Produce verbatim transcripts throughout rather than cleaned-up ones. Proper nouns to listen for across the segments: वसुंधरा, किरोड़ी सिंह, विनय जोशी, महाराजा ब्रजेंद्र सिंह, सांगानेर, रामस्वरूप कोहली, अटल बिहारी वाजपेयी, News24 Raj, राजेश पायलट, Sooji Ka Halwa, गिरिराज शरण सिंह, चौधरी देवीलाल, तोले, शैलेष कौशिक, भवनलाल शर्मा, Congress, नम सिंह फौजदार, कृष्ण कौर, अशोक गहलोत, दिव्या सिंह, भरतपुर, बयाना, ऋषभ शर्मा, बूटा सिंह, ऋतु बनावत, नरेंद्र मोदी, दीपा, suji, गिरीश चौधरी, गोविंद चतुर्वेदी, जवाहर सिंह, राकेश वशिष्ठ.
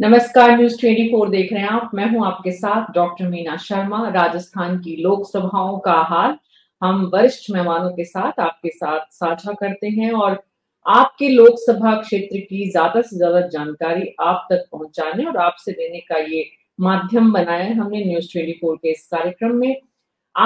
नमस्कार, न्यूज चौबीस देख रहे हैं आप। मैं हूं आपके साथ डॉक्टर मीना शर्मा। राजस्थान की लोकसभाओं का हाल हम वरिष्ठ मेहमानों के साथ आपके साथ साझा करते हैं और आपके लोकसभा क्षेत्र की ज्यादा से ज्यादा जानकारी आप तक पहुंचाने और आपसे देने का ये माध्यम बनाया है हमने न्यूज चौबीस के इस कार्यक्रम में।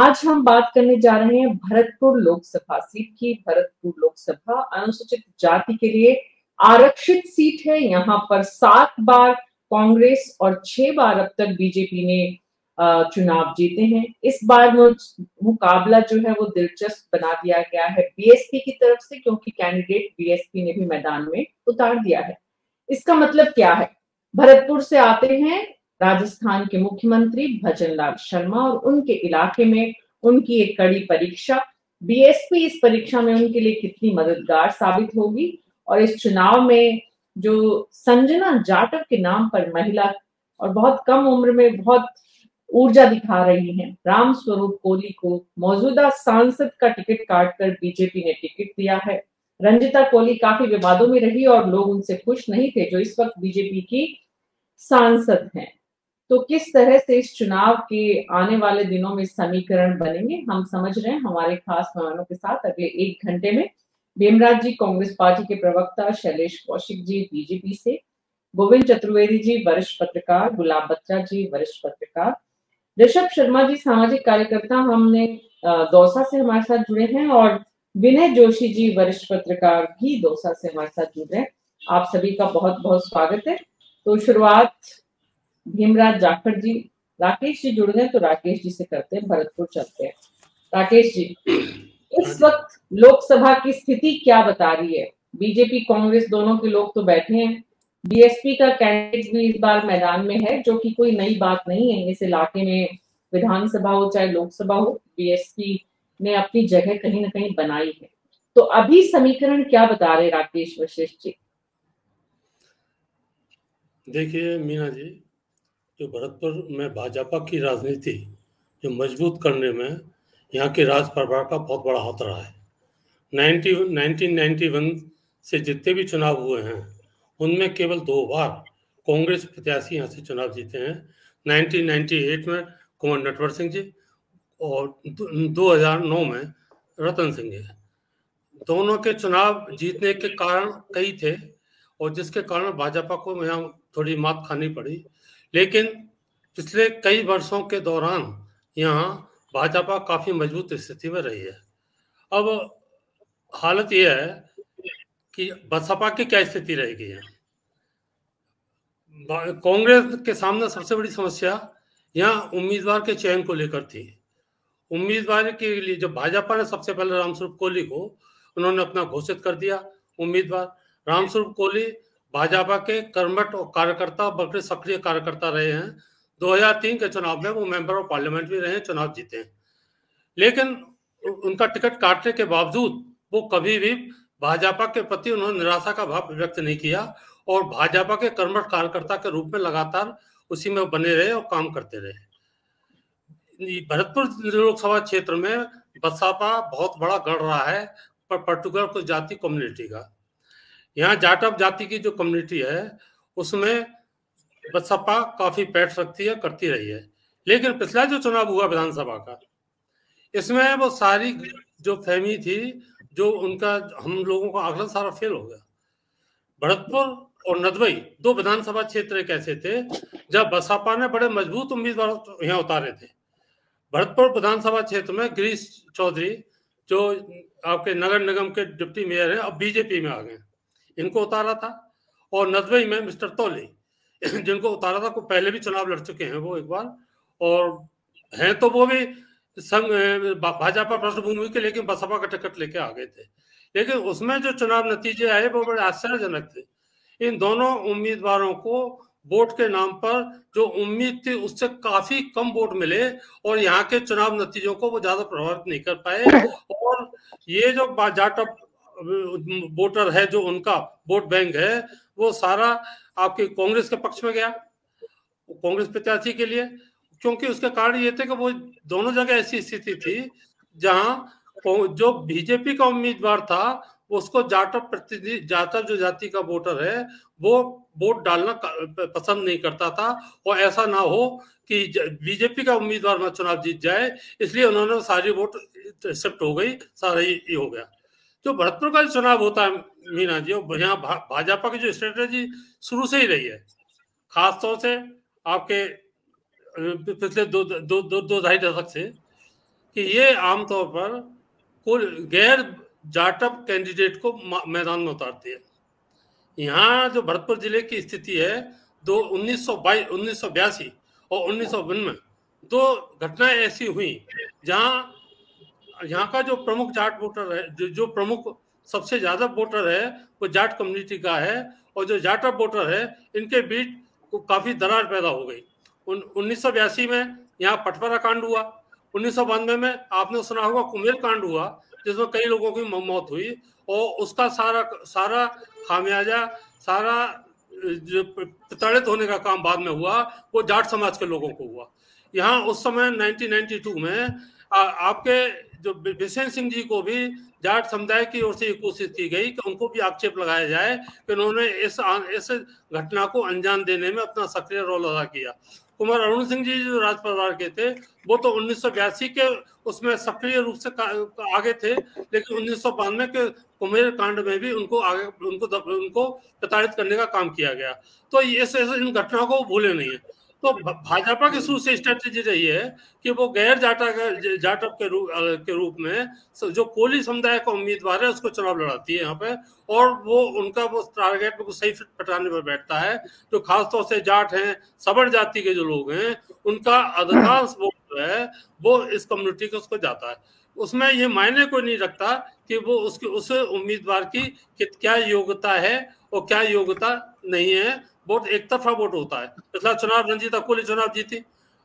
आज हम बात करने जा रहे हैं भरतपुर लोकसभा सीट की। भरतपुर लोकसभा अनुसूचित जाति के लिए आरक्षित सीट है। यहाँ पर सात बार कांग्रेस और छह बार अब तक बीजेपी ने चुनाव जीते हैं। इस बार मुकाबला जो है वो दिलचस्प बना दिया गया है बीएसपी की तरफ से, क्योंकि कैंडिडेट बीएसपी ने भी मैदान में उतार दिया है। इसका मतलब क्या है? भरतपुर से आते हैं राजस्थान के मुख्यमंत्री भजनलाल शर्मा और उनके इलाके में उनकी एक कड़ी परीक्षा। बीएसपी इस परीक्षा में उनके लिए कितनी मददगार साबित होगी और इस चुनाव में जो संजना जाटव के नाम पर महिला और बहुत कम उम्र में बहुत ऊर्जा दिखा रही हैं, रामस्वरूप कोहली को मौजूदा सांसद का टिकट काटकर बीजेपी ने टिकट दिया है। रंजीता कोहली काफी विवादों में रही और लोग उनसे खुश नहीं थे, जो इस वक्त बीजेपी की सांसद हैं। तो किस तरह से इस चुनाव के आने वाले दिनों में समीकरण बनेंगे, हम समझ रहे हैं हमारे खास मेहमानों के साथ अगले एक घंटे में। भीमराज जी कांग्रेस पार्टी के प्रवक्ता, शैलेष कौशिक जी बीजेपी से, गोविंद चतुर्वेदी जी वरिष्ठ पत्रकार, गुलाब बच्चा जी वरिष्ठ पत्रकार, ऋषभ शर्मा जी सामाजिक कार्यकर्ता हमने दौसा से हमारे साथ जुड़े हैं और विनय जोशी जी वरिष्ठ पत्रकार भी दौसा से हमारे साथ जुड़ रहे हैं। आप सभी का बहुत बहुत स्वागत है। तो शुरुआत भीमराज जाखड़ जी, राकेश जी जुड़ गए, तो राकेश जी से करते हैं। भरतपुर चलते हैं राकेश जी। इस वक्त लोकसभा की स्थिति क्या बता रही है? बीजेपी कांग्रेस दोनों के लोग तो बैठे हैं, बीएसपी का कैंडिडेट भी इस बार मैदान में है, जो कि कोई नई बात नहीं है। इस इलाके में विधानसभा हो चाहे लोकसभा हो, बीएसपी ने अपनी जगह कहीं ना कहीं बनाई है। तो अभी समीकरण क्या बता रहे राकेश वशिष्ठ जी? देखिए मीना जी, जो भरतपुर में भाजपा की राजनीति जो मजबूत करने में यहाँ के राज परिवार का बहुत बड़ा हाथ रहा है। नाइनटीन नाइनटी वन से जितने भी चुनाव हुए हैं उनमें केवल दो बार कांग्रेस प्रत्याशी यहाँ से चुनाव जीते हैं। नाइनटीन नाइनटी एट में कुंवर नटवर सिंह जी और दो हज़ार नौ में रतन सिंह जी। दोनों के चुनाव जीतने के कारण कई थे और जिसके कारण भाजपा को यहाँ थोड़ी मात खानी पड़ी, लेकिन पिछले कई वर्षों के दौरान यहाँ भाजपा काफ़ी मजबूत स्थिति में रही है। अब हालत यह है कि बसपा की क्या स्थिति रहेगी। यहाँ कांग्रेस के सामने सबसे बड़ी समस्या यहाँ उम्मीदवार के चयन को लेकर थी। उम्मीदवार के लिए जब भाजपा ने सबसे पहले रामस्वरूप कोहली को उन्होंने अपना घोषित कर दिया उम्मीदवार, रामस्वरूप कोहली भाजपा के कर्मठ और कार्यकर्ता बड़े सक्रिय कार्यकर्ता रहे हैं। दो हज़ार तीन के चुनाव में वो मेंबर ऑफ पार्लियामेंट भी रहे, चुनाव जीते हैं, लेकिन उनका टिकट काटने के बावजूद वो कभी भी भाजपा के प्रति उन्होंने निराशा का भाव व्यक्त नहीं किया और भाजपा के कर्मठ कार्यकर्ता के रूप में लगातार उसी में बने रहे और काम करते रहे। भरतपुर लोकसभा क्षेत्र में बसपा बहुत बड़ा गढ़ रहा है, पर पर्टिकुलर कुछ जाति कम्युनिटी का। यहाँ जाटव जाति की जो कम्युनिटी है उसमें बसपा काफी पैठ रखती है, करती रही है, लेकिन पिछला जो चुनाव हुआ विधानसभा का, इसमें वो सारी जो फहमी थी जो उनका हम लोगों का आकलन सारा फेल हो गया। भरतपुर और नदवई दो विधानसभा क्षेत्र कैसे थे जब बसपा ने बड़े मजबूत उम्मीदवार यहाँ उतारे थे। भरतपुर विधानसभा क्षेत्र में गिरीश चौधरी जो आपके नगर निगम के डिप्टी मेयर हैं, अब बीजेपी में आ गए, इनको उतारा था, और नदवई में मिस्टर तोले जिनको उतारा था, को पहले भी चुनाव लड़ चुके हैं वो एक बार, और हैं तो वो भी संग भाजपा पृष्ठभूमि के, लेकिन बसपा का टिकट लेके आ गए थे। लेकिन उसमें जो चुनाव नतीजे आए वो बड़े आश्चर्यजनक थे। इन दोनों उम्मीदवारों को वोट के नाम पर जो उम्मीद थी उससे काफी कम वोट मिले और यहाँ के चुनाव नतीजों को वो ज्यादा प्रभावित नहीं कर पाए। और ये जो जाटव वोटर है जो उनका वोट बैंक है वो सारा आपके कांग्रेस के पक्ष में गया, कांग्रेस प्रत्याशी के लिए, क्योंकि उसके कारण ये थे कि वो दोनों जगह ऐसी स्थिति थी जहां जो बीजेपी का उम्मीदवार था उसको जाटव प्रतिनिधि जाटव जो जाति का वोटर है वो वोट डालना पसंद नहीं करता था और ऐसा ना हो कि बीजेपी का उम्मीदवार ना चुनाव जीत जाए, इसलिए उन्होंने सारी वोट शिफ्ट हो गई, सारा ये हो गया। जो भरतपुर का चुनाव होता है मीना जी, यहाँ भाजपा की जो स्ट्रेटेजी शुरू से ही रही है, खासतौर से आपके पिछले दो दो दो, दो ढाई दशक से, कि ये आमतौर पर कोई गैर जाटव कैंडिडेट को मैदान में उतारती है। यहाँ जो भरतपुर जिले की स्थिति है, दो उन्नीस सौ बाईस उन्नीस सौ बयासी और उन्नीस सौ उनमें दो घटनाएं ऐसी हुई जहाँ यहाँ का जो प्रमुख जाट वोटर है, जो जो प्रमुख सबसे ज्यादा वोटर है वो जाट कम्युनिटी का है, और जो जाटव वोटर है इनके बीच काफी दरार पैदा हो गई। उन उन्नीस सौ बयासी में यहाँ पटवारा कांड हुआ, उन्नीस सौ बानवे में आपने सुना होगा कुमेल कांड हुआ जिसमें कई लोगों की मौत हुई, और उसका सारा सारा खामियाजा, सारा जो प्रताड़ित होने का काम बाद में हुआ वो जाट समाज के लोगों को हुआ। यहाँ उस समय उन्नीस सौ बानवे में आ, आपके जो विश्वेंद्र सिंह जी को भी जाट समुदाय की ओर से कोशिश की गई कि उनको भी आक्षेप लगाया जाए कि उन्होंने इस इस घटना को अंजाम देने में अपना सक्रिय रोल अदा किया। कुंवर अरुण सिंह जी जो राज परिवार के थे वो तो उन्नीस सौ बयासी के उसमें सक्रिय रूप से आगे थे, लेकिन उन्नीस सौ बानवे के कुमेर कांड में भी उनको आगे उनको उनको प्रताड़ित करने का काम किया गया। तो ये इन घटनाओं को भूले नहीं है। तो भाजपा की शुरू से स्ट्रेटेजी रही है कि वो गैर जाटा का जाटव के रूप के रूप में जो कोली समुदाय का उम्मीदवार है उसको चुनाव लड़ाती है यहाँ पे, और वो उनका वो टारगेट बिल्कुल सही फिट पटाने पर बैठता है। जो खासतौर से जाट हैं, सवर्ण जाति के जो लोग हैं, उनका अधिकांश वोट जो है वो इस कम्युनिटी को उसको जाता है। उसमें ये मायने कोई नहीं रखता कि वो उसके उस उम्मीदवार की क्या योग्यता है और क्या योग्यता नहीं है। वोट एक तरफा वोट होता है। पिछला चुनाव रंजीता कोहली चुनाव जीती,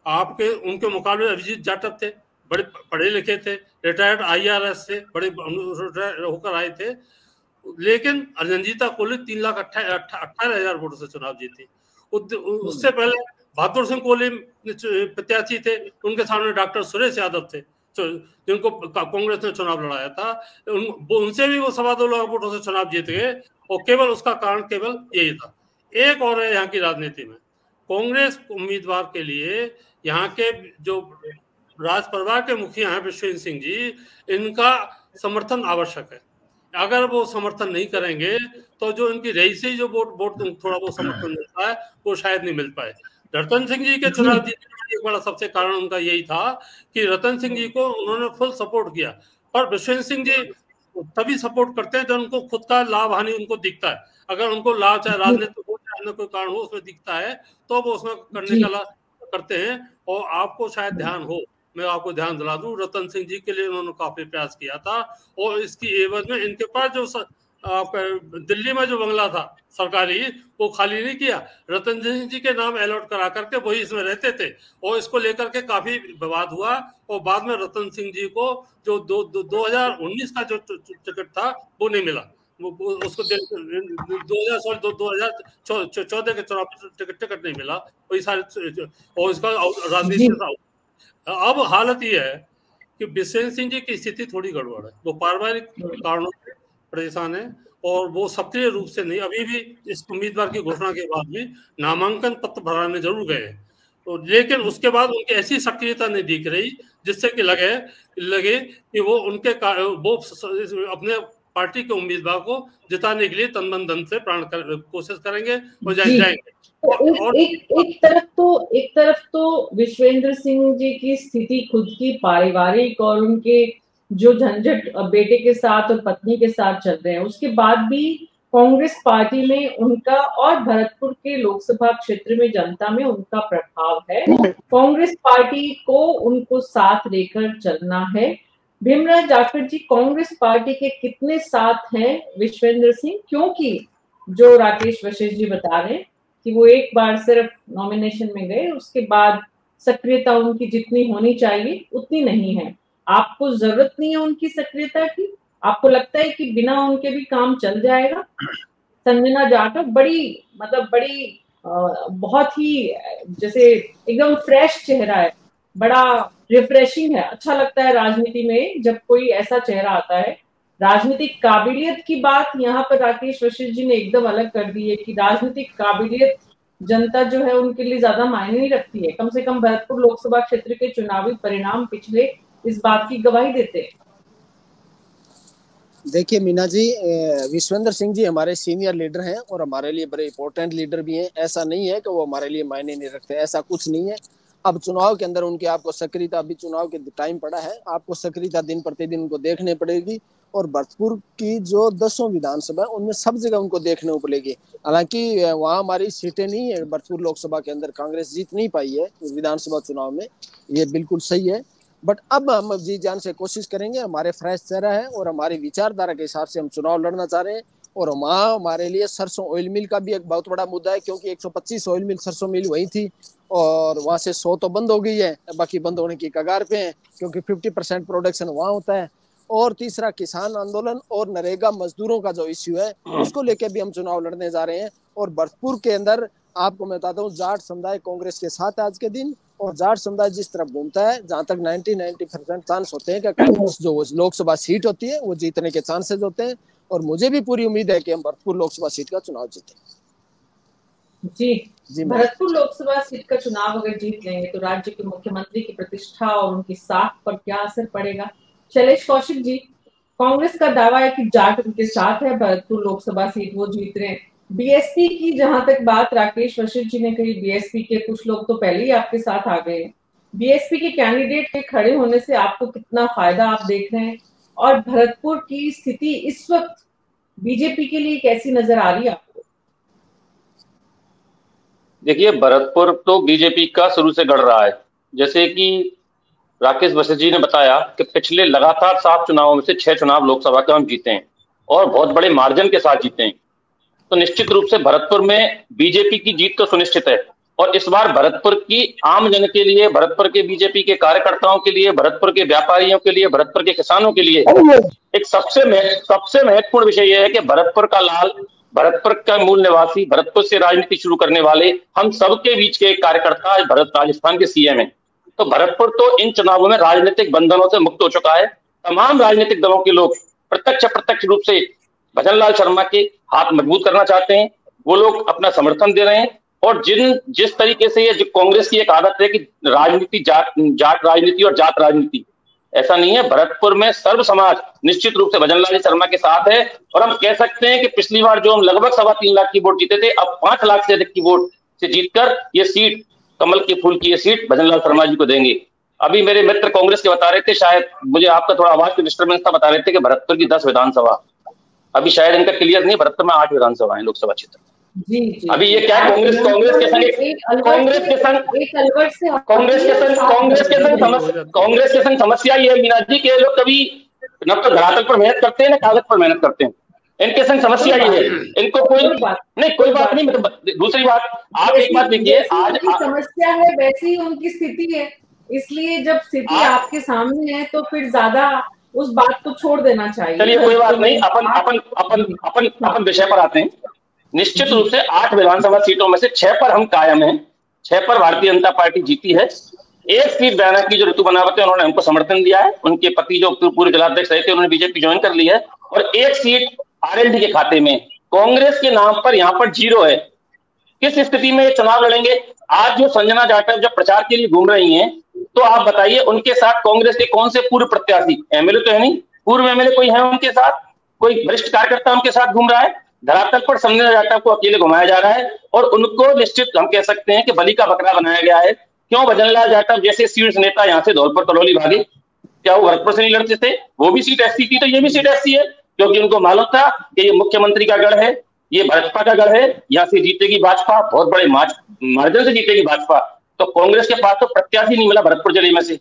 आपके उनके मुकाबले अभिजीत जाटव थे, बड़े पढ़े लिखे थे, रिटायर्ड आई आर एस से बड़े होकर आए थे, लेकिन रंजीता कोहली तीन लाख अट्ठारह हजार वोटों से चुनाव जीती। उससे पहले बहादुर सिंह कोहली प्रत्याशी थे, उनके सामने डॉक्टर सुरेश यादव थे जिनको कांग्रेस ने चुनाव लड़ाया था, उनसे भी वो सवा दो लाख वोटों से चुनाव जीत गए, और केवल उसका कारण केवल यही था। एक और है यहाँ की राजनीति में, कांग्रेस उम्मीदवार के लिए यहाँ के जो राज परिवार के मुखिया हैं विश्वेंद्र सिंह जी, इनका समर्थन आवश्यक है। अगर वो समर्थन नहीं करेंगे तो जो इनकी रही से जो वोट वोट थोड़ा बहुत समर्थन मिलता है वो शायद नहीं मिल पाए। रतन सिंह जी के चुनाव जीतने का एक बड़ा सबसे कारण उनका यही था कि रतन सिंह जी को उन्होंने फुल सपोर्ट किया, पर विश्वेंद्र सिंह जी तभी सपोर्ट करते हैं जब उनको खुद का लाभ हानि उनको दिखता है। अगर उनको लाभ चाहे राजनीतिक हो चाहे कोई कारण हो उसमें दिखता है तो वो उसमें करने का करते हैं। और आपको शायद ध्यान हो, मैं आपको ध्यान दिला दूं, रतन सिंह जी के लिए उन्होंने काफी प्रयास किया था, और इसकी एवज में इनके पास जो दिल्ली में जो बंगला था सरकारी वो खाली नहीं किया, रतन सिंह जी के नाम अलॉट करा करके वही इसमें रहते थे, और इसको लेकर के काफी विवाद हुआ। और बाद में रतन सिंह जी को जो दो, दो, दो हजार उन्नीस का जो टिकट था वो नहीं मिला, उसको दो हजार चौदह के चुनाव टिकट टिकट नहीं मिला, वही सारे और इसका राजनीति से। अब हालत ये है कि बिसेंद्र सिंह जी की स्थिति थोड़ी गड़बड़ है, वो पारिवारिक कारणों से परेशान है और वो सक्रिय रूप से नहीं, अभी भी इस उम्मीदवार की घोषणा के बाद भी नामांकन पत्र भराने जरूर गए हैं, तो लेकिन उसके बाद उनकी ऐसी सक्रियता नहीं दिख रही जिससे कि लगे लगे कि वो उनके वो अपने पार्टी के उम्मीदवार को जिताने के लिए तन मन धन से प्राण कर, कोशिश करेंगे और जाएं, जाएंगे। तो और एक, एक तरफ तो एक तरफ तो विश्वेंद्र सिंह जी की स्थिति खुद की पारिवारिक और उनके जो झंझट बेटे के साथ और पत्नी के साथ चल रहे हैं, उसके बाद भी कांग्रेस पार्टी में उनका और भरतपुर के लोकसभा क्षेत्र में जनता में उनका प्रभाव है। कांग्रेस पार्टी को उनको साथ लेकर चलना है। भीमराज जाखड़ जी कांग्रेस पार्टी के कितने साथ हैं विश्वेंद्र सिंह, क्योंकि जो राकेश वशिष्ठ जी बता रहे हैं कि वो एक बार सिर्फ नॉमिनेशन में गए, उसके बाद सक्रियता उनकी जितनी होनी चाहिए उतनी नहीं है। आपको जरूरत नहीं है उनकी सक्रियता की, आपको लगता है कि बिना उनके भी काम चल जाएगा। संजना जाटव बड़ी मतलब बड़ी आ, बहुत ही जैसे एकदम फ्रेश चेहरा है, बड़ा रिफ्रेशिंग है, अच्छा लगता है राजनीति में जब कोई ऐसा चेहरा आता है राजनीतिक काबिलियत की बात यहाँ पर राकेश वशिष्ठ जी ने एकदम अलग कर दी है कि राजनीतिक काबिलियत जनता जो है उनके लिए ज्यादा मायने नहीं रखती है। कम से कम भरतपुर लोकसभा क्षेत्र के चुनावी परिणाम पिछले इस बात की गवाही देते हैं। देखिए मीना जी, विश्वेंद्र सिंह जी हमारे सीनियर लीडर हैं और हमारे लिए बड़े इंपॉर्टेंट लीडर भी हैं। ऐसा नहीं है कि वो हमारे लिए मायने नहीं रखते, ऐसा कुछ नहीं है। अब चुनाव के अंदर उनके आपको सक्रियता, अभी चुनाव के टाइम पड़ा है, आपको सक्रियता दिन प्रतिदिन उनको देखने पड़ेगी और भरतपुर की जो दसों विधानसभा उनमें सब जगह उनको देखने को पड़ेगी। हालांकि वहाँ हमारी सीटें नहीं है, भरतपुर लोकसभा के अंदर कांग्रेस जीत नहीं पाई है विधानसभा चुनाव में, ये बिल्कुल सही है। बट अब हम जी जान से कोशिश करेंगे, हमारे फ्रेश चेहरा है और हमारी विचारधारा के हिसाब से हम चुनाव लड़ना चाह रहे हैं। और वहाँ हमारे लिए सरसों ऑयल मिल का भी एक बहुत बड़ा मुद्दा है, क्योंकि एक सौ पच्चीस ऑयल मिल सरसों मिल वही थी और वहाँ से सौ तो बंद हो गई है, बाकी बंद होने की कगार पे है, क्योंकि पचास परसेंट प्रोडक्शन वहाँ होता है। और तीसरा किसान आंदोलन और नरेगा मजदूरों का जो इश्यू है उसको लेके भी हम चुनाव लड़ने जा रहे हैं। और भरतपुर के अंदर आपको मैं बताता हूँ, जाट समुदाय कांग्रेस के साथ आज के दिन, और जाट समुदाय जिस तरफ घूमता है, जहाँ तक नब्बे परसेंट चांस होते हैं कि कांग्रेस जो लोकसभा सीट होती है वो जीतने के चांसेस होते हैं। और मुझे भी पूरी उम्मीद है कि हम भरतपुर लोकसभा सीट का चुनाव जीतें। जी, जी भरतपुर लोकसभा सीट का चुनाव अगर जीत लेंगे तो राज्य के मुख्यमंत्री की प्रतिष्ठा और उनकी साख पर क्या असर पड़ेगा? शैलेष कौशिक जी, कांग्रेस का दावा है कि जाट उनके साथ है, भरतपुर लोकसभा सीट वो जीत रहे हैं। बीएसपी की जहां तक बात राकेश वशिष्ठ जी ने कही, बीएसपी के कुछ लोग तो पहले ही आपके साथ आ गए हैं, बीएसपी के कैंडिडेट के खड़े होने से आपको कितना फायदा आप देख रहे हैं और भरतपुर की स्थिति इस वक्त बीजेपी के लिए कैसी नजर आ रही है आपको? देखिए भरतपुर तो बीजेपी का शुरू से गढ़ रहा है। जैसे कि राकेश वशिष्ठ जी ने बताया कि पिछले लगातार सात चुनावों में से छह चुनाव लोकसभा के हम जीते हैं और बहुत बड़े मार्जिन के साथ जीते हैं, तो निश्चित रूप से भरतपुर में बीजेपी की जीत तो सुनिश्चित है। और इस बार भरतपुर की आम जन के लिए, भरतपुर के बीजेपी के कार्यकर्ताओं के लिए, भरतपुर के व्यापारियों के लिए, भरतपुर के किसानों के लिए एक सबसे मह, सबसे महत्वपूर्ण विषय यह है कि भरतपुर का लाल, भरतपुर का मूल निवासी, भरतपुर से राजनीति शुरू करने वाले हम सबके बीच के कार्यकर्ता भरत राजस्थान के सीएम है। तो भरतपुर तो इन चुनावों में राजनीतिक बंधनों से मुक्त हो चुका है। तमाम राजनीतिक दलों के लोग प्रत्यक्ष प्रत्यक्ष रूप से भजनलाल शर्मा के हाथ मजबूत करना चाहते हैं, वो लोग अपना समर्थन दे रहे हैं। और जिन जिस तरीके से ये कांग्रेस की एक आदत है कि राजनीति जाट जाट राजनीति और जात राजनीति, ऐसा नहीं है। भरतपुर में सर्व समाज निश्चित रूप से भजनलाल शर्मा के साथ है और हम कह सकते हैं कि पिछली बार जो हम लगभग सवा तीन लाख की वोट जीते थे, अब पांच लाख से अधिक की वोट से जीतकर ये सीट, कमल के फूल की ये सीट भजनलाल शर्मा जी को देंगे। अभी मेरे मित्र कांग्रेस के बता रहे थे, शायद मुझे आपका थोड़ा आवाज का डिस्टर्बेंस था, बता रहे थे कि भरतपुर की दस विधानसभा, अभी शायद इनका क्लियर नहीं, भरतपुर में आठ विधानसभा है लोकसभा क्षेत्र। अभी ये क्या कांग्रेस कांग्रेस के संग कांग्रेस के संग कांग्रेस के संग कांग्रेस के संग कांग्रेस के संग समस्या ये है मीना जी के लोग कभी न तो धरातल पर मेहनत करते हैं ना कागज पर मेहनत करते हैं। इनके संग समस्या ये है, इनको कोई नहीं, कोई बात नहीं। मतलब दूसरी बात, आप एक बात देखिए, आज समस्या है वैसी ही उनकी स्थिति है, इसलिए जब स्थिति आपके सामने है तो फिर ज्यादा उस बात को छोड़ देना चाहिए। चलिए कोई बात नहीं, अपन अपन अपन अपन अपन विषय पर आते हैं। निश्चित रूप से आठ विधानसभा सीटों में से छह पर हम कायम हैं, छह पर भारतीय जनता पार्टी जीती है। एक सीट बयाना की जो ऋतु बनावत है, उन्होंने हमको समर्थन दिया है, उनके पति जो पूर्व जिलाध्यक्ष रहे थे उन्होंने बीजेपी ज्वाइन कर ली है। और एक सीट आरएलडी के खाते में, कांग्रेस के नाम पर यहाँ पर जीरो है। किस स्थिति में ये चुनाव लड़ेंगे? आज जो संजना जाटव जब प्रचार के लिए घूम रही है, तो आप बताइए उनके साथ कांग्रेस के कौन से पूर्व प्रत्याशी, एमएलए तो है नहीं, पूर्व एमएलए कोई है उनके साथ? कोई वरिष्ठ कार्यकर्ता उनके साथ घूम रहा है? धरातल पर समझा जाता है को अकेले घुमाया जा रहा है और उनको निश्चित हम कह सकते हैं कि बलि का बकरा बनाया गया है। क्यों भजनलाल जाटव जैसे शीर्ष नेता यहाँ से धौलपुर करौली भागे? क्या वो भरतपुर से नहीं लड़ते थे? वो भी सीट एससी थी तो ये भी सीट एससी है, क्योंकि उनको मालूम था कि ये मुख्यमंत्री का गढ़ है, ये भाजपा का गढ़ है, यहाँ से जीतेगी भाजपा, बहुत बड़े मार्जिन से जीतेगी भाजपा। तो कांग्रेस के पास तो प्रत्याशी नहीं मिला भरतपुर जिले में से,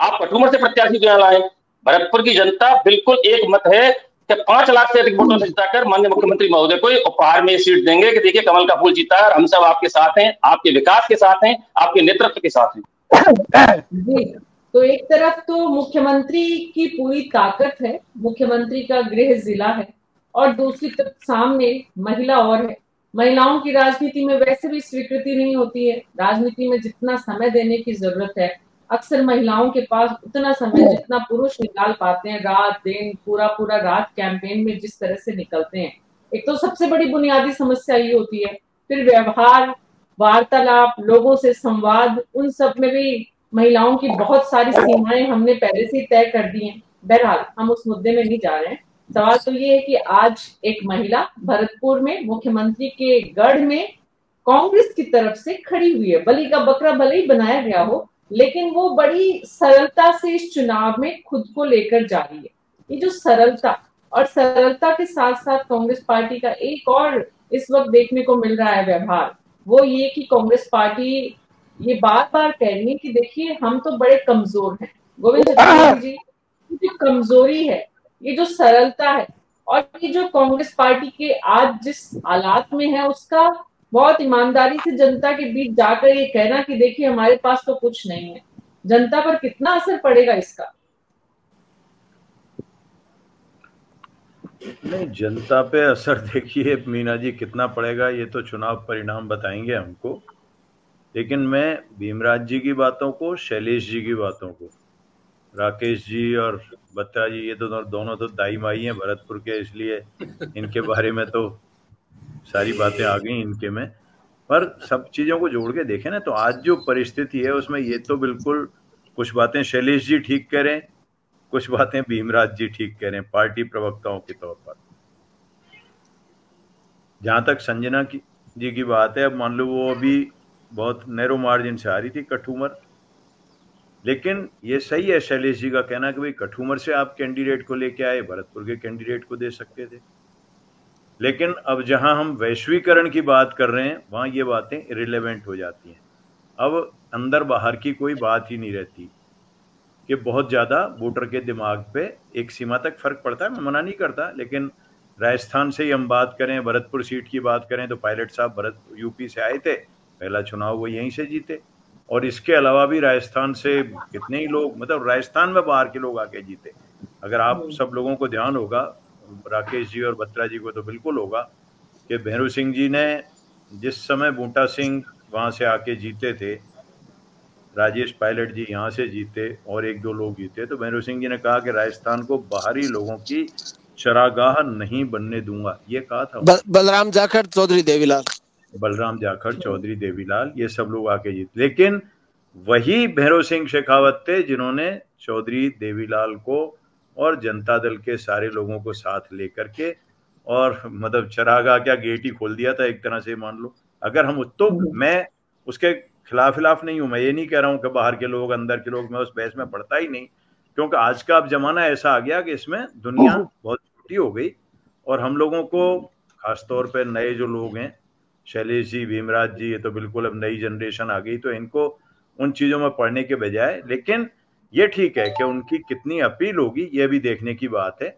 आप कठूमर से प्रत्याशी क्यों लाए? भरतपुर की जनता बिल्कुल एक मत है कि पांच लाख से अधिक वोटों से जिताकर माननीय मुख्यमंत्री महोदय को उपहार में सीट देंगे कि देखिए कमल का फूल जीता है, हम सब आपके साथ हैं, आपके विकास के साथ हैं, आपके नेतृत्व के साथ हैं। जी, तो एक तरफ तो मुख्यमंत्री की पूरी ताकत है, मुख्यमंत्री का गृह जिला है, और दूसरी तरफ सामने महिला और है। महिलाओं की राजनीति में वैसे भी स्वीकृति नहीं होती है, राजनीति में जितना समय देने की जरूरत है अक्सर महिलाओं के पास उतना समय जितना पुरुष निकाल पाते हैं, रात दिन पूरा पूरा रात कैंपेन में जिस तरह से निकलते हैं। एक तो सबसे बड़ी बुनियादी समस्या ये होती है, फिर व्यवहार, वार्तालाप, लोगों से संवाद, उन सब में भी महिलाओं की बहुत सारी सीमाएं हमने पहले से तय कर दी हैं। बहरहाल हम उस मुद्दे में नहीं जा रहे हैं। सवाल तो ये है कि आज एक महिला भरतपुर में मुख्यमंत्री के गढ़ में कांग्रेस की तरफ से खड़ी हुई है। बलि का बकरा भले ही बनाया गया हो, लेकिन वो बड़ी सरलता से इस चुनाव में खुद को लेकर जा रही है। ये जो सरलता और सरलता के साथ साथ कांग्रेस पार्टी का एक और इस वक्त देखने को मिल रहा है व्यवहार, वो ये कि कांग्रेस पार्टी ये बार बार कह रही है कि देखिए हम तो बड़े कमजोर हैं। गोविंद चतुर्वेदी जी की जो कमजोरी है, ये जो सरलता है और ये जो कांग्रेस पार्टी के आज जिस हालात में है, उसका बहुत ईमानदारी से जनता के बीच जाकर ये कहना कि देखिए हमारे पास तो कुछ नहीं है, जनता पर कितना असर पड़ेगा इसका? नहीं, जनता पे असर देखिए मीना जी कितना पड़ेगा ये तो चुनाव परिणाम बताएंगे हमको, लेकिन मैं भीमराज जी की बातों को, शैलेश जी की बातों को, राकेश जी और बत्रा जी, ये तो दोनों तो दाई माई हैं भरतपुर के, इसलिए इनके बारे में तो सारी बातें आ गई इनके में। पर सब चीज़ों को जोड़ के देखें ना, तो आज जो परिस्थिति है उसमें ये तो बिल्कुल कुछ बातें शैलेश जी ठीक कह रहे हैं, कुछ बातें भीमराज जी ठीक कह रहे हैं पार्टी प्रवक्ताओं के तौर पर। जहाँ तक संजना की जी की बात है, अब मान लो वो अभी बहुत नैरो मार्जिन से आ रही थी कठूमर, लेकिन ये सही है शैलेश जी का कहना कि भाई कठूमर से आप कैंडिडेट को लेके आए, भरतपुर के कैंडिडेट को दे सकते थे। लेकिन अब जहां हम वैश्वीकरण की बात कर रहे हैं, वहां ये बातें इरिलेवेंट हो जाती हैं। अब अंदर बाहर की कोई बात ही नहीं रहती कि बहुत ज़्यादा वोटर के दिमाग पे एक सीमा तक फर्क पड़ता है। मैं मना नहीं करता, लेकिन राजस्थान से ही हम बात करें, भरतपुर सीट की बात करें तो पायलट साहब भरत यूपी से आए थे, पहला चुनाव वो यहीं से जीते, और इसके अलावा भी राजस्थान से कितने ही लोग, मतलब राजस्थान में बाहर के लोग आके जीते। अगर आप सब लोगों को ध्यान होगा, राकेश जी और बत्रा जी को तो बिल्कुल होगा, कि भैरों सिंह जी ने जिस समय बूटा सिंह वहाँ से आके जीते थे, राजेश पायलट जी यहाँ से जीते और एक दो लोग जीते, तो भैरों सिंह जी ने कहा कि राजस्थान को बाहरी लोगों की चरागाह नहीं बनने दूंगा, ये कहा था। बल, बलराम जाखड़ चौधरी देवीलाल बलराम जाखड़ चौधरी देवीलाल ये सब लोग आके जीते। लेकिन वही भैरों सिंह शेखावत थे जिन्होंने चौधरी देवीलाल को और जनता दल के सारे लोगों को साथ लेकर के और मतलब चरागा क्या गेट ही खोल दिया था एक तरह से, मान लो। अगर हम तो मैं उसके खिलाफ खिलाफ नहीं हूँ, मैं ये नहीं कह रहा हूँ कि बाहर के लोग अंदर के लोग, मैं उस बहस में पड़ता ही नहीं, क्योंकि आज का अब जमाना ऐसा आ गया कि इसमें दुनिया बहुत छोटी हो गई और हम लोगों को खासतौर पर नए जो लोग हैं, शैलेश जी, भीमराज जी, ये तो बिल्कुल अब नई जनरेशन आ गई, तो इनको उन चीज़ों में पढ़ने के बजाय, लेकिन ये ठीक है कि उनकी कितनी अपील होगी ये भी देखने की बात है।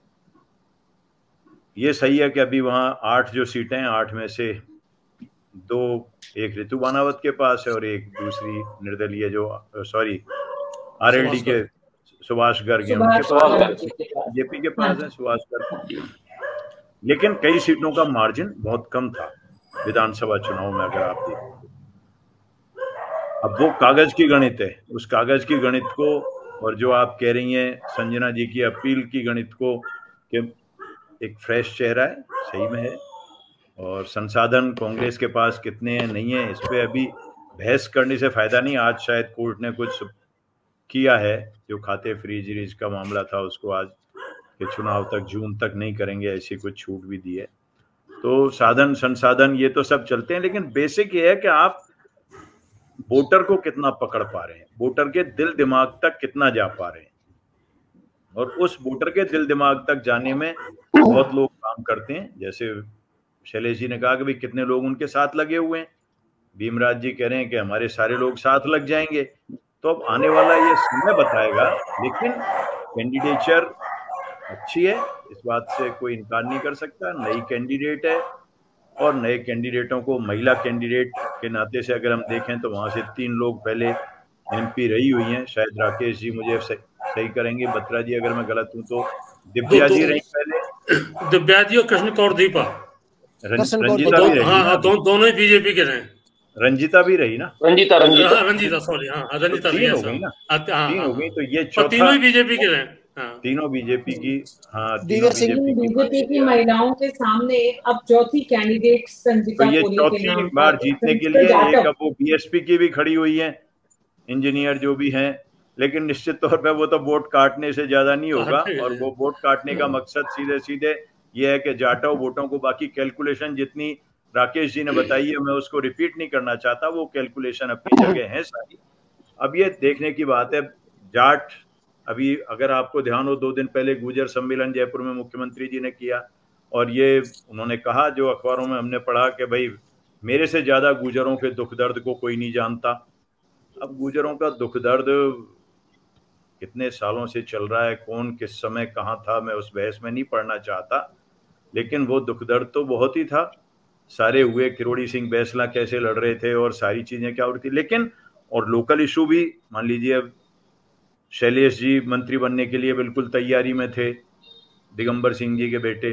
ये सही है कि अभी वहाँ आठ जो सीटें हैं, आठ में से दो, एक ऋतु बनावत के पास है और एक दूसरी निर्दलीय जो सॉरी आरएलडी के सुभाष गर्ग हैं उनके पास, जेपी के पास है सुभाष गर्ग। लेकिन कई सीटों का मार्जिन बहुत कम था विधानसभा चुनाव में, अगर आप देखें। अब वो कागज की गणित है, उस कागज की गणित को और जो आप कह रही हैं संजना जी की अपील की गणित को, कि एक फ्रेश चेहरा है, सही में है, और संसाधन कांग्रेस के पास कितने हैं नहीं है, इस पे अभी बहस करने से फायदा नहीं। आज शायद कोर्ट ने कुछ किया है, जो खाते फ्रीजरीज का मामला था उसको आज के चुनाव तक, जून तक नहीं करेंगे, ऐसी कुछ छूट भी दी है। तो साधन संसाधन ये तो सब चलते हैं, लेकिन बेसिक ये है कि आप वोटर को कितना पकड़ पा रहे हैं, वोटर के दिल दिमाग तक कितना जा पा रहे हैं, और उस वोटर के दिल दिमाग तक जाने में बहुत लोग काम करते हैं। जैसे शैलेश जी ने कहा कि भाई कितने लोग उनके साथ लगे हुए हैं, भीमराज जी कह रहे हैं कि हमारे सारे लोग साथ लग जाएंगे, तो अब आने वाला ये समय बताएगा। लेकिन कैंडिडेचर अच्छी है, इस बात से कोई इनकार नहीं कर सकता, नई कैंडिडेट है, और नए कैंडिडेटों को महिला कैंडिडेट के नाते से अगर हम देखें तो वहाँ से तीन लोग पहले एमपी रही हुई हैं, शायद राकेश जी मुझे सही, सही करेंगे, बत्रा जी अगर मैं गलत हूँ तो, दिव्या जी रही पहले, दिव्या जी और कृष्ण कौर, दीपा, रंजीता भी रही, दोनों ही बीजेपी के रहे। रंजीता भी रही ना, रंजीता रंजीता रंजीता सॉरी हाँ रंजीता भी है ना, तीन हो गई। तो ये चौथा, तीनों बीजेपी के हैं, तीनों बीजेपी की। हाँ, दिव्या सिंह बीजेपी की महिलाओं के सामने अब चौथी कैंडिडेट संजना जाटव, चौथी बार जीतने के लिए। एक अब वो बीएसपी की भी खड़ी हुई है, इंजीनियर जो भी हैं, लेकिन निश्चित तौर पे वो तो वोट काटने से ज्यादा नहीं होगा, और वो वोट काटने का मकसद सीधे सीधे ये है कि जाटव वोटों को, बाकी कैलकुलेशन जितनी राकेश जी ने बताई है मैं उसको रिपीट नहीं करना चाहता, वो कैलकुलेशन अपनी जगह है सारी। अब ये देखने की बात है, जाट अभी अगर आपको ध्यान हो दो दिन पहले गुर्जर सम्मेलन जयपुर में मुख्यमंत्री जी ने किया, और ये उन्होंने कहा जो अखबारों में हमने पढ़ा कि भाई मेरे से ज्यादा गुर्जरों के दुख दर्द को कोई नहीं जानता। अब गुर्जरों का दुख दर्द कितने सालों से चल रहा है, कौन किस समय कहाँ था, मैं उस बहस में नहीं पढ़ना चाहता, लेकिन वो दुख दर्द तो बहुत ही था। सारे हुए किरोड़ी सिंह बैसला कैसे लड़ रहे थे और सारी चीजें क्या हो रही थी, लेकिन और लोकल इशू भी, मान लीजिए अब शैलेष जी मंत्री बनने के लिए बिल्कुल तैयारी में थे, दिगंबर सिंह जी के बेटे,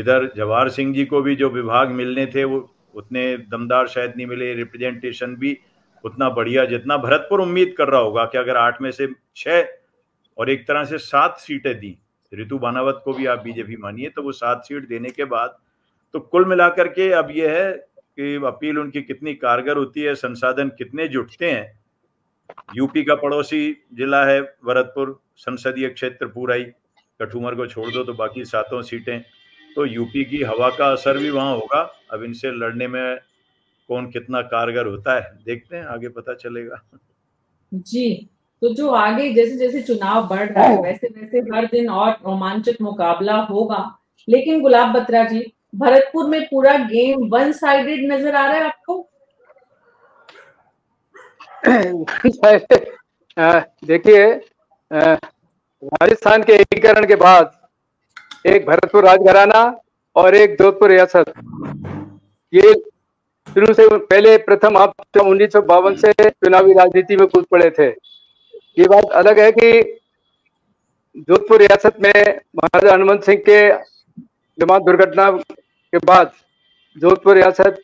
इधर जवाहर सिंह जी को भी जो विभाग मिलने थे वो उतने दमदार शायद नहीं मिले, रिप्रेजेंटेशन भी उतना बढ़िया जितना भरतपुर उम्मीद कर रहा होगा कि अगर आठ में से छः और एक तरह से सात सीटें दी, ऋतु बनावत को भी आप बीजेपी मानिए, तो वो सात सीट देने के बाद तो कुल मिलाकर के अब ये है कि अपील उनकी कितनी कारगर होती है, संसाधन कितने जुटते हैं। यूपी का पड़ोसी जिला है भरतपुर, संसदीय क्षेत्र पूरा ही, कठूमर को छोड़ दो तो बाकी सातों सीटें, तो यूपी की हवा का असर भी वहाँ होगा। अब इनसे लड़ने में कौन कितना कारगर होता है देखते हैं, आगे पता चलेगा जी। तो जो आगे जैसे जैसे चुनाव बढ़ रहा है वैसे वैसे हर दिन और रोमांचक मुकाबला होगा। लेकिन गुलाब बत्रा जी, भरतपुर में पूरा गेम वन साइडेड नजर आ रहा है आपको? देखिए, राजस्थान के एकीकरण के बाद एक भरतपुर राजघराना और एक जोधपुर रियासत, ये शुरू से पहले प्रथम आप उन्नीस सौ बावन से चुनावी राजनीति में कूद पड़े थे। ये बात अलग है कि जोधपुर रियासत में महाराजा हनुमंत सिंह के विमान दुर्घटना के बाद जोधपुर रियासत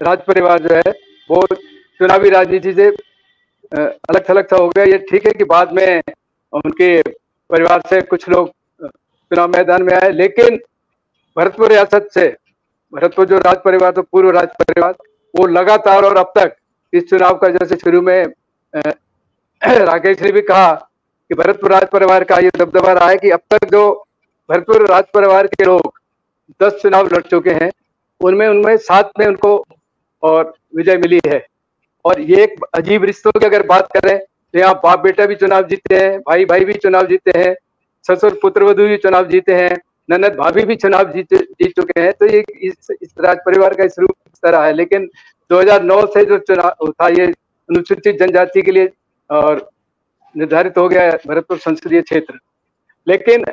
राज परिवार जो है वो चुनावी राजनीति से अलग थलग सा हो गया। ये ठीक है कि बाद में उनके परिवार से कुछ लोग चुनाव मैदान में आए, लेकिन भरतपुर रियासत से भरतपुर जो राज परिवार तो पूर्व राज परिवार वो लगातार और अब तक इस चुनाव का, जैसे शुरू में राकेश ने भी कहा कि भरतपुर राज परिवार का ये दबदबा रहा है कि अब तक जो भरतपुर राज परिवार के लोग दस चुनाव लड़ चुके हैं उनमें उनमें सात में उनको और विजय मिली है। और ये एक अजीब रिश्तों की अगर बात करें तो यहाँ बाप बेटा भी चुनाव जीते हैं, भाई भाई भी चुनाव जीते हैं, ससुर पुत्र वधु भी चुनाव जीते हैं, ननद भाभी भी चुनाव जीत जीत चुके हैं। तो ये इस, इस राज परिवार का इस रूप इस तरह है। लेकिन दो हज़ार नौ से जो चुनाव था ये अनुसूचित जनजाति के लिए और निर्धारित हो गया है भरतपुर संसदीय क्षेत्र। लेकिन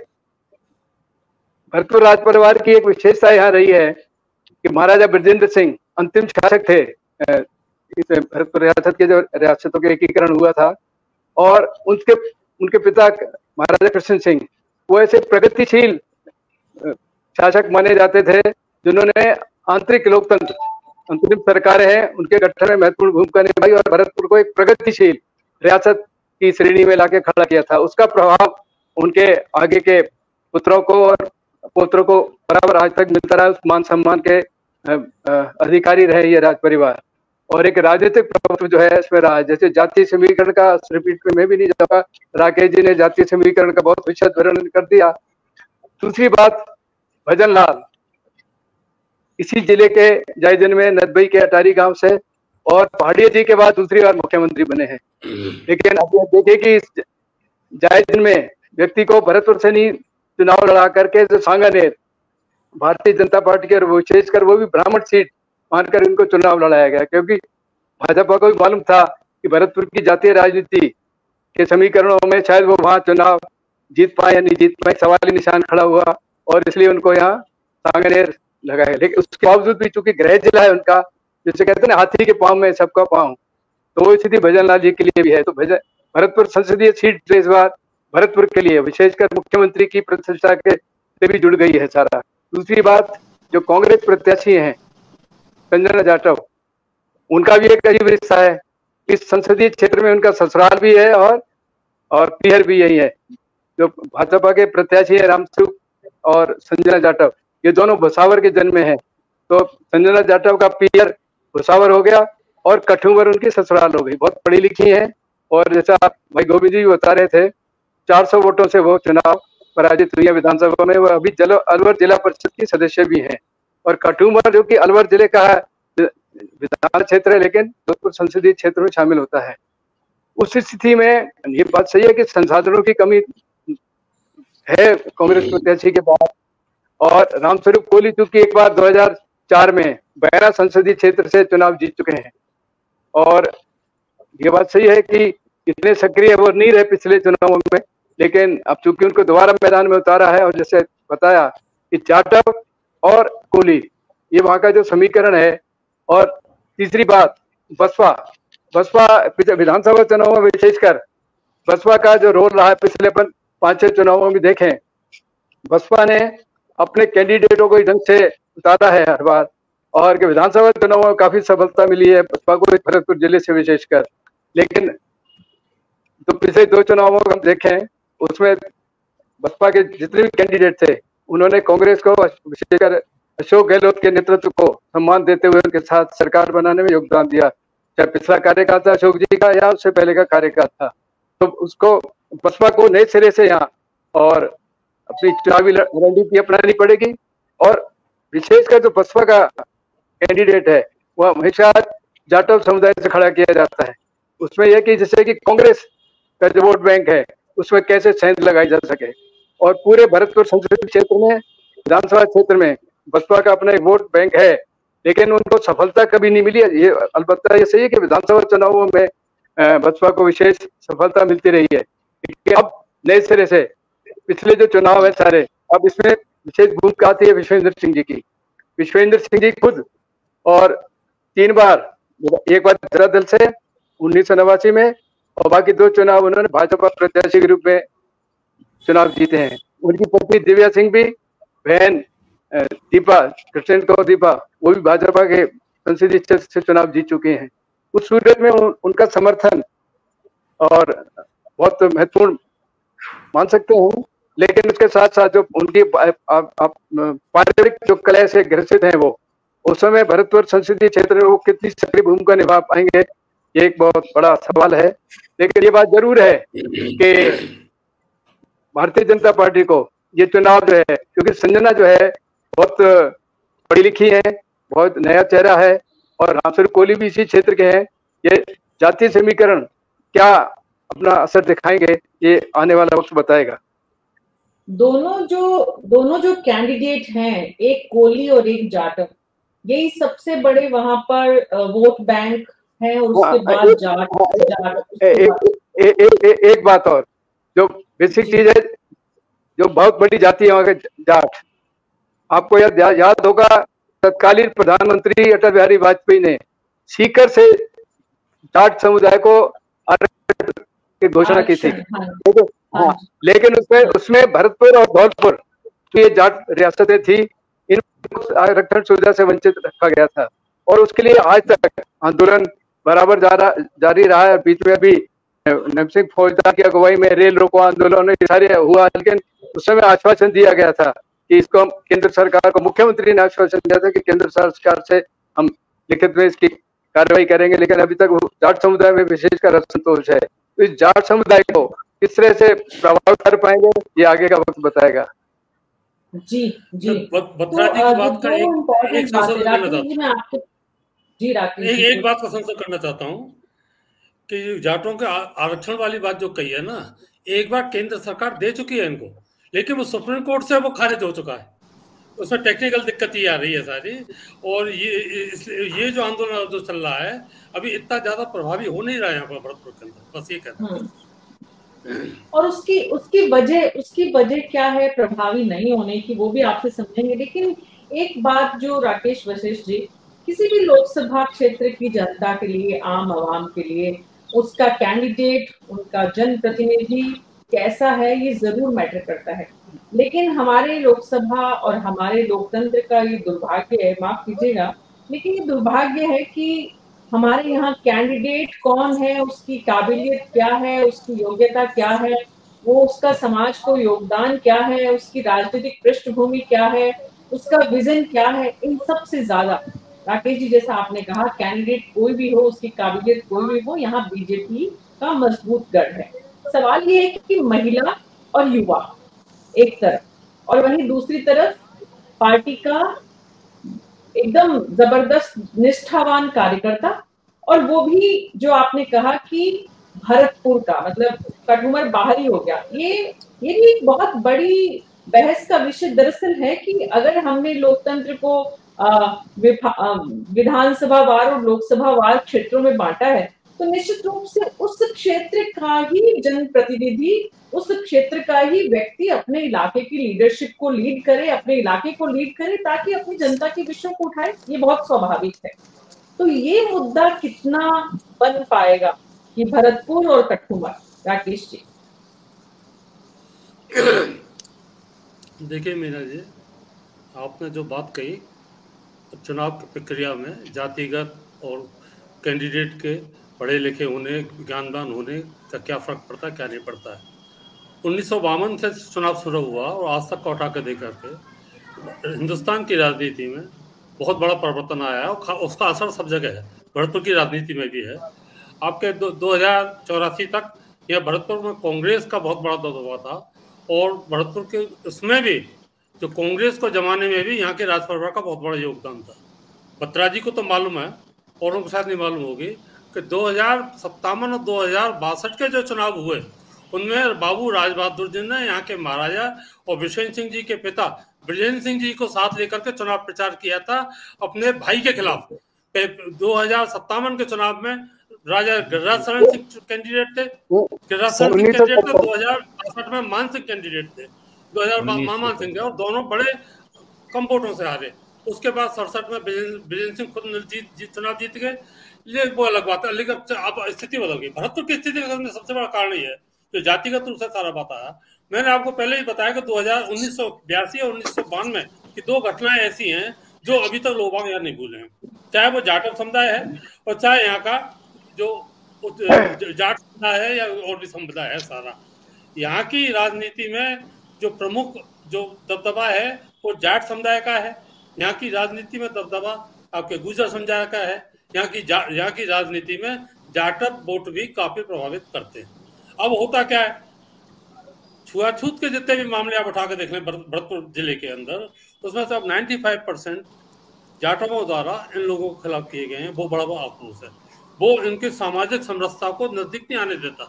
भरतपुर राज परिवार की एक विशेषता यहाँ रही है कि महाराजा ब्रजेंद्र सिंह अंतिम शासक थे इस भरतपुर रियासत के, जो रियासतों के एकीकरण हुआ था, और उनके उनके पिता महाराजा कृष्ण सिंह वो ऐसे प्रगतिशील शासक माने जाते थे जिन्होंने आंतरिक लोकतंत्र, अंतरिम सरकारें हैं उनके गठन में महत्वपूर्ण भूमिका निभाई और भरतपुर को एक प्रगतिशील रियासत की श्रेणी में लाके खड़ा किया था। उसका प्रभाव उनके आगे के पुत्रों को और पोत्रों को बराबर आज तक मिलता रहा। मान सम्मान के अधिकारी रहे ये राज परिवार और एक राजनीतिक प्रभाव जो है इसमें रहा है। जैसे जातीय समीकरण का रिपीट पे मैं भी नहीं जाऊंगा, राकेश जी ने जातीय समीकरण का बहुत विशद वर्णन कर दिया। दूसरी बात, भजनलाल इसी जिले के जायजन में नदबई के अटारी गांव से और पहाड़िया जी के बाद दूसरी बार मुख्यमंत्री बने हैं। लेकिन अब आप देखिए कि इस जायजन में व्यक्ति को भरतपुर से नहीं चुनाव लड़ा करके जो सांगानेर भारतीय जनता पार्टी के, और विशेषकर वो भी ब्राह्मण सीट मानकर इनको चुनाव लड़ाया गया, क्योंकि भाजपा को भी मालूम था कि भरतपुर की जातीय राजनीति के समीकरणों में शायद वो वहाँ चुनाव जीत पाए या नहीं जीत पाए, सवाली निशान खड़ा हुआ और इसलिए उनको यहाँ सांगानेर लगाया। लेकिन उसके बावजूद भी चूंकि गृह जिला है उनका, जिसे कहते हैं ना हाथी के पाँव में सबका पाँव, तो वो स्थिति भजनलाल जी के लिए भी है। तो भजन भरतपुर संसदीय सीट इस बार भरतपुर के लिए विशेषकर मुख्यमंत्री की प्रतिष्ठा के से भी जुड़ गई है सारा। दूसरी बात, जो कांग्रेस प्रत्याशी हैं संजना जाटव उनका भी एक अजीब रिश्ता है। इस संसदीय क्षेत्र में उनका ससुराल भी है और और पीहर भी यही है। जो भाजपा के प्रत्याशी है रामस्वरूप और संजना जाटव, ये दोनों भुसावर के जन्मे हैं। तो संजना जाटव का पीहर भुसावर हो गया और कठूमर उनकी ससुराल हो गई। बहुत पढ़ी लिखी हैं और जैसा भाई गोविंद जी बता रहे थे, चार सौ वोटों से वो चुनाव पराजित हुई है विधानसभा में। वह अभी जलो अलवर जिला परिषद की सदस्य भी हैं। और कठूमर जो कि अलवर जिले का विधान क्षेत्र है लेकिन जोधपुर संसदीय क्षेत्र में शामिल होता है। उस स्थिति में ये बात सही है कि संसाधनों की कमी है कांग्रेस प्रत्याशी के बाद। और रामस्वरूप कोहली चूंकि एक बार दो हज़ार चार में बैरा संसदीय क्षेत्र से चुनाव जीत चुके हैं और ये बात सही है कि इतने सक्रिय वो नहीं रहे पिछले चुनावों में, लेकिन अब चूंकि उनको दोबारा मैदान में उतारा है। और जैसे बताया कि जाटव और कोहली ये वहाँ का जो समीकरण है। और तीसरी बात बसपा, बसपा विधानसभा चुनावों में विशेषकर बसपा का जो रोल रहा है पिछले पर पाँच छह चुनावों में देखें, बसपा ने अपने कैंडिडेटों को ढंग से उतारा है हर बार और के विधानसभा चुनावों में काफी सफलता मिली है बसपा को भरतपुर जिले से विशेषकर। लेकिन तो पिछले दो चुनावों को हम देखें उसमें बसपा के जितने भी कैंडिडेट थे उन्होंने कांग्रेस को विशेषकर अशोक गहलोत के नेतृत्व को सम्मान देते हुए उनके साथ सरकार बनाने में योगदान दिया, चाहे पिछला कार्यकाल था अशोक जी का या उससे पहले का कार्यकाल था। तो उसको बसपा को नए सिरे से यहाँ और अपनी चुनावी रणनीति अपनानी पड़ेगी। और विशेषकर जो बसपा का कैंडिडेट है वह हमेशा जाटव समुदाय से खड़ा किया जाता है। उसमें यह कि जैसे कि कांग्रेस का जो वोट बैंक है उसमें कैसे सेंध लगाई जा सके। और पूरे भरतपुर संसदीय क्षेत्र में विधानसभा क्षेत्र में बसपा का अपना एक वोट बैंक है लेकिन उनको सफलता कभी नहीं मिली। ये अलबत्ता ये सही है कि विधानसभा चुनावों में बसपा को विशेष सफलता मिलती रही है। अब नए सिरे से पिछले जो चुनाव है सारे, अब इसमें विशेष भूमिका आती है विश्वेंद्र सिंह जी की। विश्वेंद्र सिंह जी खुद और तीन बार, एक बार जनता दल से उन्नीस सौ नवासी में और बाकी दो चुनाव उन्होंने भाजपा प्रत्याशी के रूप में चुनाव जीते हैं। उनकी पत्नी दिव्या सिंह भी, बहन दीपा कृष्ण को दीपा, वो भी भाजपा के संसदीय क्षेत्र से चुनाव जीत चुके हैं। उस सूरत में उन, उनका समर्थन और बहुत महत्वपूर्ण मान सकते हैं। लेकिन उसके साथ साथ जो उनकी पारिवारिक जो कलह से ग्रसित हैं वो उस समय भरतपुर संसदीय क्षेत्र में वो कितनी सक्रिय भूमिका निभा पाएंगे ये एक बहुत बड़ा सवाल है। लेकिन ये बात जरूर है कि भारतीय जनता पार्टी को ये चुनाव जो है, क्योंकि संजना जो है बहुत पढ़ी लिखी है, बहुत नया चेहरा है और रामस्वरूप कोहली भी इसी क्षेत्र के हैं, ये जातीय समीकरण क्या अपना असर दिखाएंगे ये आने वाला वक्त बताएगा। दोनों जो दोनों जो कैंडिडेट हैं, एक कोहली और एक जाटव, यही सबसे बड़े वहां पर वोट बैंक है। और उसके बाद जाटव जाटव एक बात और जो बेसिक चीज है, जो बहुत बड़ी जाति है वहां के जाट। आपको याद याद होगा तत्कालीन प्रधानमंत्री अटल बिहारी वाजपेयी ने सीकर से जाट समुदाय को की घोषणा की थी। हाँ, लेकिन उसमें उसमें भरतपुर और धौलपुर तो ये जाट रियासतें थी, इन आरक्षण सुविधा से वंचित रखा गया था और उसके लिए आज तक आंदोलन बराबर जारी रहा है। बीच में भी नम सिंह फौजदार की अगुवाई में रेल रोको आंदोलन सारे हुआ, लेकिन उस समय आश्वासन दिया गया था कि इसको हम केंद्र सरकार को, मुख्यमंत्री ने आश्वासन दिया था कि केंद्र सरकार से हम लिखित में इसकी कार्रवाई करेंगे, लेकिन अभी तक जाट समुदाय में विशेषकर असंतोष है। तो इस जाट समुदाय को किस तरह से प्रभावित कर पाएंगे ये आगे का वक्त बताएगा। जी जी एक बात का संशोधन करना चाहता हूँ कि जाटों के आरक्षण वाली बात जो कही है ना, एक बार केंद्र सरकार दे चुकी है इनको, लेकिन वो सुप्रीम कोर्ट से वो खारिज हो चुका है। उसमें टेक्निकल दिक्कत ये आ रही है सारी। और ये ये जो आंदोलन जो चल रहा है अभी इतना ज्यादा प्रभावी हो नहीं रहा है यहाँ पर भरतपुर के अंदर, बस ये कहना। और उसकी उसकी वजह उसकी वजह क्या है प्रभावी नहीं होने की, वो भी आपसे समझेंगे। लेकिन एक बात जो राकेश वशिष्ठ जी, किसी भी लोकसभा क्षेत्र की जनता के लिए, आम आवाम के लिए उसका कैंडिडेट, उनका जनप्रतिनिधि कैसा है ये जरूर मैटर करता है। लेकिन हमारे लोकसभा और हमारे लोकतंत्र का ये दुर्भाग्य है, माफ कीजिएगा, लेकिन ये दुर्भाग्य है कि हमारे यहाँ कैंडिडेट कौन है, उसकी काबिलियत क्या है, उसकी योग्यता क्या है, वो उसका समाज को योगदान क्या है, उसकी राजनीतिक पृष्ठभूमि क्या है, उसका विजन क्या है, इन सबसे ज्यादा राकेश जी जैसा आपने कहा कैंडिडेट कोई भी हो, उसकी काबिलियत कोई भी हो, यहाँ बीजेपी का मजबूत गढ़ है। सवाल ये है कि महिला और युवा एक तरफ और वहीं दूसरी तरफ पार्टी का एकदम जबरदस्त निष्ठावान कार्यकर्ता, और वो भी जो आपने कहा कि भरतपुर का मतलब कटुमर बाहर ही हो गया, ये ये भी एक बहुत बड़ी बहस का विषय दरअसल है कि अगर हमने लोकतंत्र को विधानसभावार और लोकसभावार क्षेत्रों में बांटा है तो निश्चित रूप से उस क्षेत्र का ही जनप्रतिनिधि, उस क्षेत्र का ही व्यक्ति अपने इलाके की लीडरशिप को लीड करे, अपने इलाके को लीड करे ताकि अपनी जनता के विषयों को उठाए, ये बहुत स्वाभाविक है। तो ये मुद्दा कितना बन पाएगा कि भरतपुर और कठुमर, राकेश जी? देखिए मीना जी, आपने जो बात कही चुनाव प्रक्रिया में जातिगत और कैंडिडेट के पढ़े लिखे होने, ज्ञानदान होने का क्या फ़र्क पड़ता है, क्या नहीं पड़ता है। उन्नीस सौ बावन से चुनाव शुरू हुआ और आज तक उठा कर देख करके हिंदुस्तान की राजनीति में बहुत बड़ा परिवर्तन आया है और उसका असर सब जगह है, भरतपुर की राजनीति में भी है। आपके दो, दो हजार चौरासी तक यह भरतपुर में कांग्रेस का बहुत बड़ा दबदबा था और भरतपुर के उसमें भी जो कांग्रेस को जमाने में भी यहाँ के राज परिवार का बहुत बड़ा योगदान था। बत्रा जी को तो मालूम है और उनके साथ नहीं मालूम होगी कि दो हजार सत्तावन और दो हजार बासठ के जो चुनाव हुए उनमें बाबू राज बहादुर जी ने यहाँ के महाराजा और विश्वेंद्र सिंह जी के पिता ब्रजेंद्र सिंह जी को साथ लेकर के चुनाव प्रचार किया था अपने भाई के खिलाफ। दो हजार सत्तावन के चुनाव में राजा गिरिराज शरण सिंह कैंडिडेट थे, गिरिराज शरण सिंह कैंडिडेट थे। दो हजार बासठ में मान सिंह कैंडिडेट थे, दो हजार मान सिंह थे और दोनों बड़े कम वोटों से हारे। उसके बाद सड़सठ में ब्रजेंद्र सिंह खुद जीत चुनाव जीत गए, ये वो अलग बात है। लेकिन अब स्थिति बदल गई, भरतपुर की स्थिति बदलने सबसे बड़ा कारण ये है जो जातिगत रूप से सारा बात आया। मैंने आपको पहले ही बताया कि दो हजार उन्नीस सौ बयासी और उन्नीस सौ बानवे की दो घटनाएं ऐसी हैं जो अभी तक लोग याद नहीं भूले हैं, चाहे वो जाटव समुदाय है और चाहे यहाँ का जो जाट समुदाय है या और भी समुदाय है। सारा यहाँ की राजनीति में जो प्रमुख जो दबदबा है वो जाट समुदाय का है। यहाँ की राजनीति में दबदबा आपके गुर्जर समुदाय का है। यहाँ की यहाँ की राजनीति में जाटव वोट भी काफी प्रभावित करते हैं। अब होता क्या है, छुआछूत के जितने भी मामले आप उठा के देख लें भरतपुर जिले के अंदर, उसमें से अब पचानवे परसेंट जाटवों द्वारा इन लोगों के खिलाफ किए गए हैं। वो बड़ा बड़ा आक्रोश है, वो इनकी सामाजिक समरसता को नजदीक नहीं आने देता।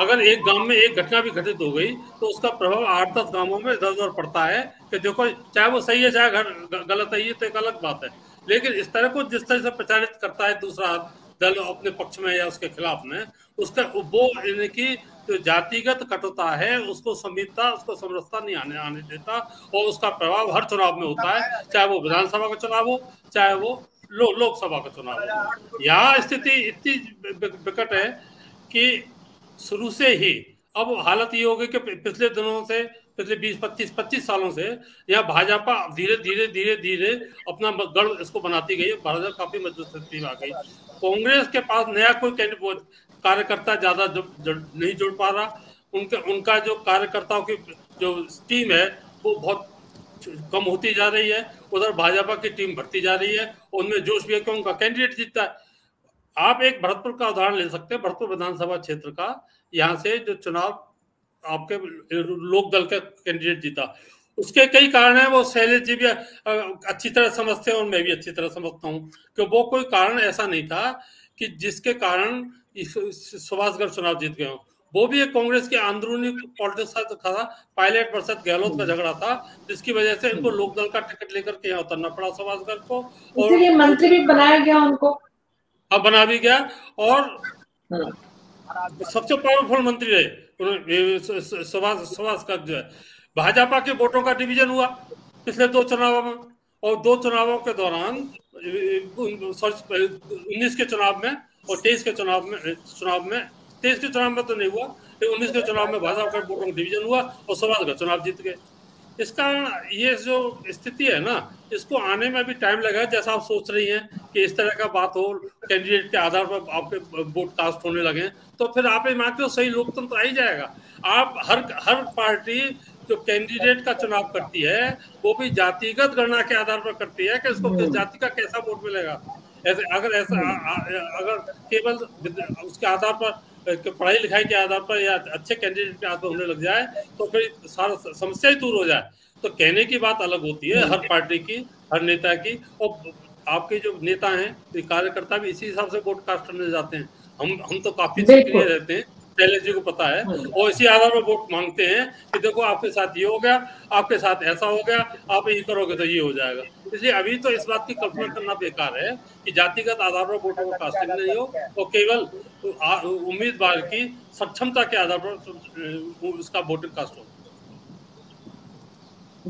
अगर एक गांव में एक घटना भी घटित हो गई तो उसका प्रभाव आठ दस गाँवों में इधर उधर पड़ता है कि देखो चाहे वो सही है चाहे गलत है, ये तो एक अलग बात है। लेकिन इस तरह को जिस तरह से प्रचारित करता है दूसरा दल अपने पक्ष में या उसके खिलाफ में, उसका वो इनकी जो जातिगत कटुता है उसको समीपता उसको समरसता नहीं आने आने देता और उसका प्रभाव हर चुनाव में होता है, चाहे वो विधानसभा का चुनाव हो चाहे वो लो, लोकसभा का चुनाव हो। यहाँ स्थिति इतनी विकट है कि शुरू से ही अब हालत ये हो गई कि पिछले दिनों से पिछले बीस पच्चीस पच्चीस सालों से यह भाजपा धीरे धीरे धीरे धीरे अपना गढ़ इसको बनाती गई। भाजपा काफी मजबूत स्थिति में आ गई। कांग्रेस के पास नया कोई कार्यकर्ता ज्यादा नहीं जुड़ पा रहा, उनके उनका जो कार्यकर्ताओं की जो टीम है वो बहुत कम होती जा रही है। उधर भाजपा की टीम बढ़ती जा रही है, उनमें जोश भी है कि उनका कैंडिडेट जीतता है। आप एक भरतपुर का उदाहरण ले सकते हैं, भरतपुर विधानसभा क्षेत्र का। यहाँ से जो चुनाव आपके लोक दल का कैंडिडेट जीता, उसके कई कारण है। वो शैलेष जी भी अच्छी तरह समझते हैं और मैं भी अच्छी तरह समझता हूँ कि वो कोई कारण ऐसा नहीं था कि जिसके कारण सुभाष गर्ग चुनाव जीत गए हो। वो भी एक कांग्रेस के अंदरूनी पॉलिटिक्स था, पायलट वर्सेस गहलोत का झगड़ा था, जिसकी वजह से इनको लोक दल का टिकट लेकर के यहाँ उतरना पड़ा सुभाष गर्ग को, और मंत्री भी बनाया गया उनको, अब बना भी गया और सबसे पावरफुल मंत्री रहे सुभाष सुभाष गर्ग जो है। भाजपा के वोटों का डिवीजन हुआ पिछले दो चुनावों में, और दो चुनावों के दौरान उन्नीस के चुनाव में और तेईस के चुनाव में चुनाव में तेईस के चुनाव में तो नहीं हुआ, लेकिन उन्नीस के चुनाव में भाजपा का वोटों का डिवीजन हुआ और सुभाष गर्ग चुनाव जीत गए। इसका ये जो स्थिति है ना, इसको आने में भी टाइम लगा है। जैसा आप सोच रही हैं कि इस तरह का बात हो, कैंडिडेट के आधार पर आपके वोट कास्ट होने लगे, तो फिर आप ये मानते हो सही लोकतंत्र आ ही जाएगा। आप हर हर पार्टी जो कैंडिडेट का चुनाव करती है वो भी जातिगत गणना के आधार पर करती है कि इसको किस जाति का कैसा वोट मिलेगा। ऐसे अगर ऐसा अगर केवल उसके आधार पर, पढ़ाई लिखाई के आधार पर या अच्छे कैंडिडेट के आधार पर होने लग जाए तो फिर सारा समस्या ही दूर हो जाए। तो कहने की बात अलग होती है हर पार्टी की, हर नेता की, और आपके जो नेता हैं कार्यकर्ता भी इसी हिसाब से वोट कास्ट करने जाते हैं। हम हम तो काफी सक्रिय रहते हैं, शैलेश जी को पता है, और इसी आधार पर वोट मांगते हैं कि देखो आपके साथ ये हो गया, आपके साथ ऐसा हो गया, आप ये करोगे तो ये हो जाएगा। इसलिए अभी तो इस बात की कल्पना करना बेकार है कि जातिगत आधार पर वोटों को कास्टिंग नहीं हो और केवल उम्मीदवार की सक्षमता के आधार पर उसका वोटिंग कास्ट हो।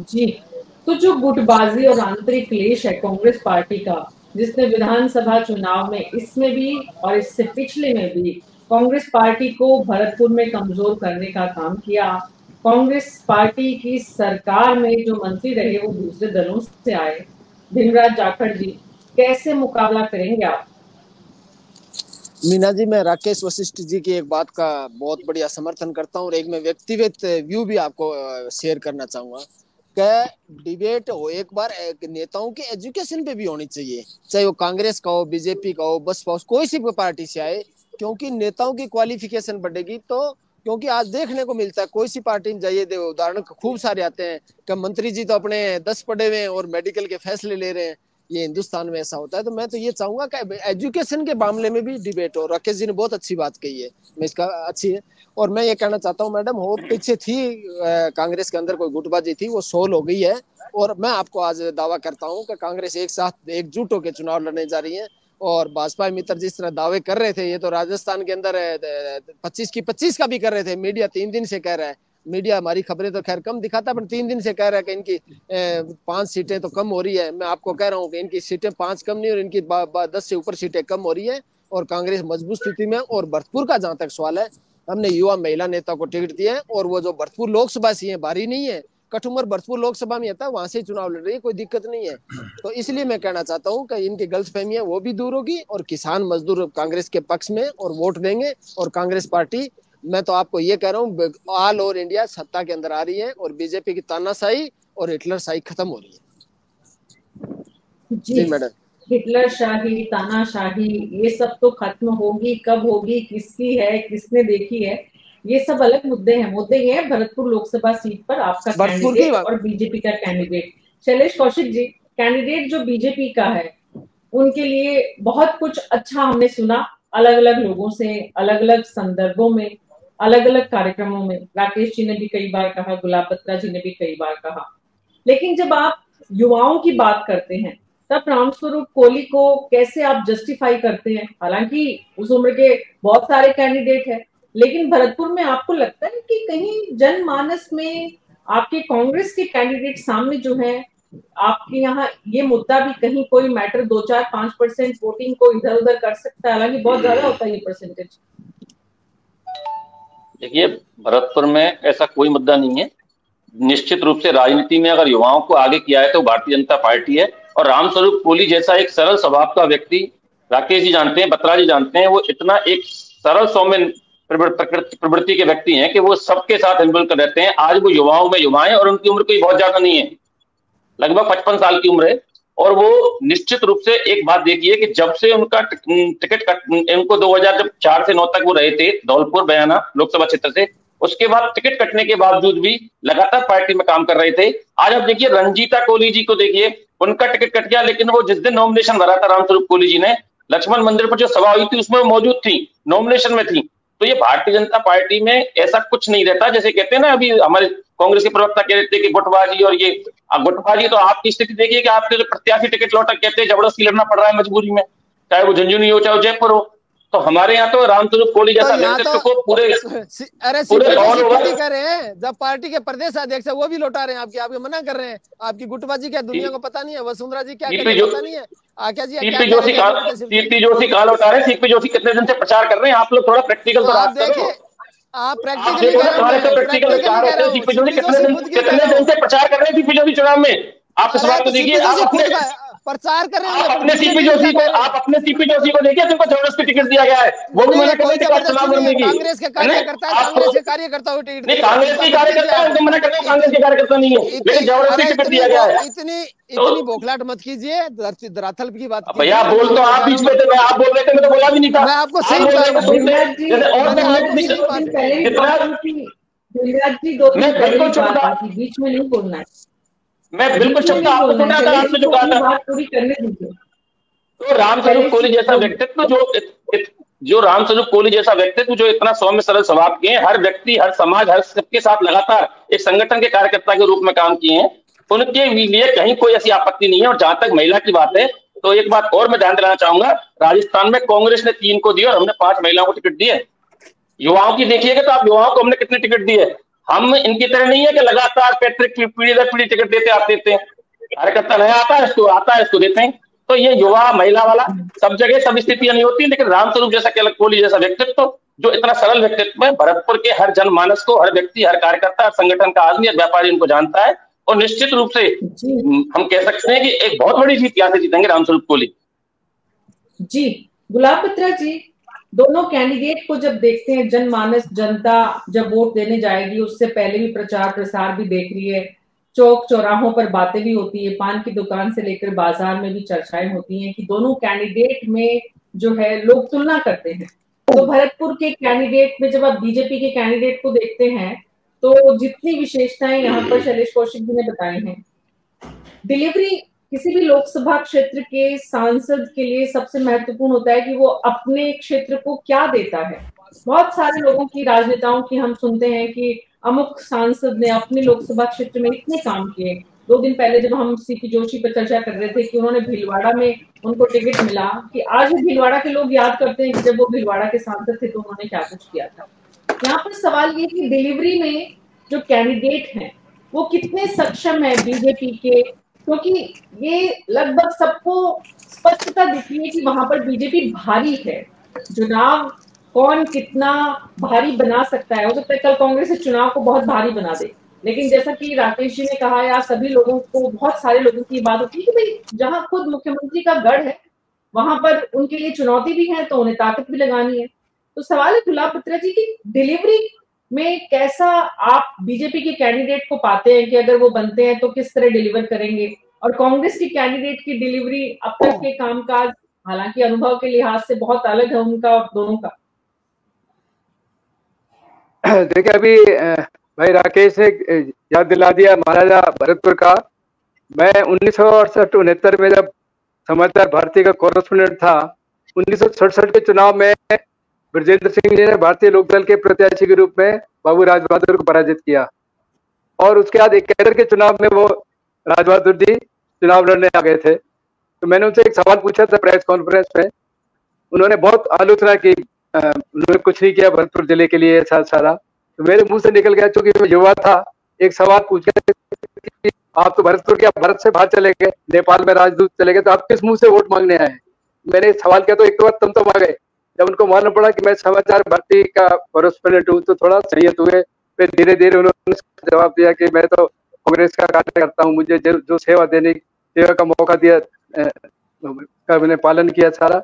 जी, तो जो गुटबाजी और आंतरिक क्लेश है कांग्रेस पार्टी का, जिसने विधानसभा चुनाव में, इसमें भी और इससे पिछले में भी कांग्रेस पार्टी को भरतपुर में कमजोर करने का काम किया। कांग्रेस पार्टी की सरकार में जो मंत्री रहे वो दूसरे दलों से आए। भीमराज जाखड़ जी, कैसे मुकाबला करेंगे आप? मीना जी, मैं राकेश वशिष्ठ जी की एक बात का बहुत बढ़िया समर्थन करता हूँ और एक मैं व्यक्तिगत व्यू भी आपको शेयर करना चाहूंगा। क्या डिबेट हो एक बार नेताओं के एजुकेशन पे भी होनी चाहिए, चाहे वो कांग्रेस का हो, बीजेपी का हो, बसपा, कोई सी पार्टी से आए, क्योंकि नेताओं की क्वालिफिकेशन बढ़ेगी। तो क्योंकि आज देखने को मिलता है कोई सी पार्टी में जाइए, देखो उदाहरण खूब सारे आते हैं कि मंत्री जी तो अपने दस पढ़े हुए हैं और मेडिकल के फैसले ले रहे हैं। ये हिंदुस्तान में ऐसा होता है। तो मैं तो ये चाहूंगा कि एजुकेशन के मामले में भी डिबेट हो। राकेश जी ने बहुत अच्छी बात कही है, मैं इसका अच्छी है। और मैं ये कहना चाहता हूँ मैडम, और पीछे थी कांग्रेस के अंदर कोई गुटबाजी थी, वो सोल्व हो गई है। और मैं आपको आज दावा करता हूँ कि कांग्रेस एक साथ एकजुट होकर चुनाव लड़ने जा रही है। और भाजपा मित्र जिस तरह दावे कर रहे थे, ये तो राजस्थान के अंदर पच्चीस की पच्चीस का भी कर रहे थे। मीडिया तीन दिन से कह रहा है, मीडिया हमारी खबरें तो खैर कम दिखाता है, पर तीन दिन से कह रहा है कि इनकी पांच सीटें तो कम हो रही है। मैं आपको कह रहा हूँ कि इनकी सीटें पांच कम नहीं और इनकी बा, बा, दस से ऊपर सीटें कम हो रही है और कांग्रेस मजबूत स्थिति में। और भरतपुर का जहाँ तक सवाल है, हमने युवा महिला नेता को टिकट दिया है और वो जो भरतपुर लोकसभा से है, भारी नहीं है, कठुमर भरतपुर लोकसभा में आता है, वहां से चुनाव लड़ रही है, कोई दिक्कत नहीं है। तो इसलिए मैं कहना चाहता हूं कि इनकी गलतफहमी है वो भी दूर होगी और किसान मजदूर कांग्रेस के पक्ष में और वोट देंगे। और कांग्रेस पार्टी, मैं तो आपको ये कह रहा हूं, ऑल ओवर इंडिया सत्ता के अंदर आ रही है और बीजेपी की तानाशाही और हिटलर शाही खत्म हो रही है। जी मैडम, हिटलर शाही, तानाशाही, ये सब तो खत्म होगी। कब होगी, किसकी है, किसने देखी है, ये सब अलग मुद्दे हैं। मुद्दे ये है भरतपुर लोकसभा सीट पर आपका कैंडिडेट और बीजेपी का कैंडिडेट। शैलेश कौशिक जी, कैंडिडेट जो बीजेपी का है उनके लिए बहुत कुछ अच्छा हमने सुना, अलग अलग लोगों से, अलग अलग संदर्भों में, अलग अलग कार्यक्रमों में। राकेश जी ने भी कई बार कहा, गुलाब बच्चा जी ने भी कई बार कहा, लेकिन जब आप युवाओं की बात करते हैं तब रामस्वरूप कोहली को कैसे आप जस्टिफाई करते हैं? हालांकि उस उम्र के बहुत सारे कैंडिडेट है, लेकिन भरतपुर में आपको लगता है कि कहीं जनमानस में आपके कांग्रेस के कैंडिडेट सामने जो हैं, आपके यहाँ ये मुद्दा भी कहीं कोई मैटर दो चार पांच परसेंट वोटिंग को इधर उधर कर सकता है, हालांकि बहुत ज्यादा होता है ये परसेंटेज? देखिए, भरतपुर में ऐसा कोई मुद्दा नहीं है। निश्चित रूप से राजनीति में अगर युवाओं को आगे किया है तो भारतीय जनता पार्टी है। और रामस्वरूप कोहली जैसा एक सरल स्वभाव का व्यक्ति, राकेश जी जानते हैं, बत्रा जी जानते हैं, वो इतना एक सरल सौम्य प्रवृत्ति के व्यक्ति हैं कि वो सबके साथ इन्वॉल्व कर रहते हैं। आज वो युवाओं में युवा हैं और उनकी उम्र कोई बहुत ज्यादा नहीं है, लगभग पचपन साल की उम्र है। और वो निश्चित रूप से एक बात देखिए कि जब से उनका टिकट कट, इनको दो हज़ार चार से नौ तक वो रहे थे धौलपुर बयाना लोकसभा क्षेत्र से, उसके बाद टिकट कटने के बावजूद भी लगातार पार्टी में काम कर रहे थे। आज आप देखिए रंजीता कोहली जी को देखिए, उनका टिकट कट गया, लेकिन वो जिस दिन नॉमिनेशन भरा था रामस्वरूप कोहली जी ने, लक्ष्मण मंदिर पर जो सभा हुई थी उसमें मौजूद थी, नॉमिनेशन में थी। तो ये भारतीय जनता पार्टी में ऐसा कुछ नहीं रहता। जैसे कहते हैं ना, अभी हमारे कांग्रेस के प्रवक्ता कह रहे थे कि गुटबाजी, और ये गुटबाजी तो आपकी स्थिति देखिए कि आपके जो प्रत्याशी टिकट लौटा, कहते हैं जबरदस्ती लड़ना पड़ रहा है मजबूरी में, चाहे वो झुंझुनू हो चाहे जयपुर हो। तो हमारे यहाँ तो रामस्वरूप कोहली जैसा नेतृत्व को पूरे जब पार्टी के प्रदेश अध्यक्ष वो भी लौटा रहे हैं, आपकी आपके मना कर रहे हैं, आपकी गुटबाजी क्या दुनिया को पता नहीं है? वसुंधरा जी क्या पता नहीं है? सीपी जोशी का सीपी जोशी कहा लौटा रहे हैं? सीपी जोशी कितने दिन से प्रचार कर रहे हैं? आप लोग थोड़ा प्रैक्टिकल तो आप देखिए, आप प्रैक्टिकली चुनाव में आप इस बात को देखिए, प्रचार कर रहे हैं अपने सीपी जोशी को, आप अपने सीपी जोशी को देखिए जिनको जबरदस्त टिकट दिया गया है, वो भी मना करने के बाद चुनाव लड़ने की, कांग्रेस के कार्यकर्ता कांग्रेस के कार्यकर्ता हुए टिकट नहीं, कांग्रेस के कार्यकर्ता है तो मना करते हैं, कांग्रेस के कार्यकर्ता नहीं है लेकिन जबरदस्ती टिकट दिया गया है। इतनी इतनी बोखलाट मत कीजिए, धरातल की बात भैया बोल तो आप बीच में थे, आप बोल रहे थे मैं तो बोला भी नहीं था। मैं आपको सही बीच में नहीं बोलना है, मैं बिल्कुल चुप था, आपको सुना था, आपने जो कहा था पूरी करने दीजिए। तो रामस्वरूप कोहली जैसा व्यक्तित्व जो इत, इत, जो रामस्वरूप कोहली जैसा व्यक्तित्व जो इतना सौम्य सरल स्वभाव के हैं, हर व्यक्ति हर समाज हर सबके साथ लगातार एक संगठन के कार्यकर्ता के रूप में काम किए हैं, उनके लिए कहीं कोई ऐसी आपत्ति नहीं है। और जहां तक महिला की बात है तो एक बात और मैं ध्यान दिलाना चाहूंगा, राजस्थान में कांग्रेस ने तीन को दिया और हमने पांच महिलाओं को टिकट दिए। युवाओं की देखिएगा तो आप युवाओं को हमने कितने टिकट दिए, हम इनकी तरह नहीं है कि लगातार पैट्रिक पीढ़ी दर पीढ़ी टिकट देते आप देते हैं, कार्यकर्ता नया आता है इसको आता है इसको देते हैं। तो ये युवा महिला वाला सब जगह सब स्थितियां नहीं होती, लेकिन रामस्वरूप जैसा कोहली जैसा व्यक्तित्व जो इतना सरल व्यक्तित्व है, भरतपुर के हर जनमानस को, हर व्यक्ति हर कार्यकर्ता हर संगठन का आदमी हर व्यापारी इनको जानता है, और निश्चित रूप से हम कह सकते हैं कि एक बहुत बड़ी जीत यहाँ से जीतेंगे रामस्वरूप कोहली जी। गुलाब बच्चा जी, दोनों कैंडिडेट को जब देखते हैं, जनमानस जनता जब वोट देने जाएगी उससे पहले भी प्रचार प्रसार भी देख रही है, चौक चौराहों पर बातें भी होती है, पान की दुकान से लेकर बाजार में भी चर्चाएं होती हैं कि दोनों कैंडिडेट में जो है लोग तुलना करते हैं। तो भरतपुर के कैंडिडेट में जब आप बीजेपी के कैंडिडेट को देखते हैं तो जितनी विशेषताएं यहाँ पर शैलेष कौशिक जी ने बताई है, डिलीवरी किसी भी लोकसभा क्षेत्र के सांसद के लिए सबसे महत्वपूर्ण होता है कि वो अपने क्षेत्र को क्या देता है। बहुत सारे लोगों की राजनेताओं की हम सुनते हैं कि अमुक सांसद ने अपने लोकसभा क्षेत्र में इतने काम किए। दो दिन पहले जब हम सीपी जोशी पर चर्चा कर रहे थे कि उन्होंने भीलवाड़ा में उनको टिकट मिला, कि आज भी भीलवाड़ा के लोग याद करते हैं कि जब वो भीलवाड़ा के सांसद थे तो उन्होंने क्या कुछ किया था। यहाँ पर सवाल ये कि डिलीवरी में जो कैंडिडेट है वो कितने सक्षम है बीजेपी के, क्योंकि तो ये लगभग सबको स्पष्टता दिखी है कि वहां पर बीजेपी भारी है। चुनाव कौन कितना भारी बना सकता है, हो सकता है कल कांग्रेस से चुनाव को बहुत भारी बना दे, लेकिन जैसा कि राकेश जी ने कहा या सभी लोगों को, बहुत सारे लोगों की बात होती है कि भाई जहां खुद मुख्यमंत्री का गढ़ है वहां पर उनके लिए चुनौती भी है तो उन्हें ताकत भी लगानी है। तो सवाल है गुलाब बच्चा जी की डिलीवरी में कैसा आप बीजेपी के कैंडिडेट को पाते हैं कि अगर वो बनते हैं तो किस तरह डिलीवर करेंगे, और कांग्रेस के कैंडिडेट की डिलीवरी अब तक के कामकाज हालांकि अनुभव के लिहाज से बहुत अलग है उनका और दोनों का। देखिए अभी भाई राकेश ने याद दिला दिया महाराजा भरतपुर का, मैं उन्नीस सौ अड़सठ उनहत्तर में जब समाचार भारती का कॉरेस्पोंडेंट था, उन्नीस सौ सड़सठ के चुनाव में ब्रजेंद्र सिंह जी ने भारतीय लोकदल के प्रत्याशी के रूप में बाबू राज बहादुर को पराजित किया, और उसके बाद इकहत्तर के चुनाव में वो राज बहादुर जी चुनाव लड़ने आ गए थे। तो मैंने उनसे एक सवाल पूछा था प्रेस कॉन्फ्रेंस में, उन्होंने बहुत आलोचना की, उन्होंने कुछ नहीं किया भरतपुर जिले के लिए ऐसा सारा। तो मेरे मुंह से निकल गया, चूंकि मैं युवा था, एक सवाल पूछ गया आप तो भरतपुर के, आप भारत से बाहर चले गए, नेपाल में राजदूत चले गए, तो आप किस मुंह से वोट मांगने आए। मैंने सवाल किया तो एक बार तुम तो मांगे, जब उनको मालूम पड़ा कि मैं समाचार भारती का कॉरेस्पोंडेंट हूँ तो थोड़ा सहित हुए, फिर धीरे धीरे उन्होंने जवाब दिया कि मैं तो कांग्रेस का कार्य करता हूँ, मुझे जो सेवा देने सेवा का मौका दिया का मैंने पालन किया सारा।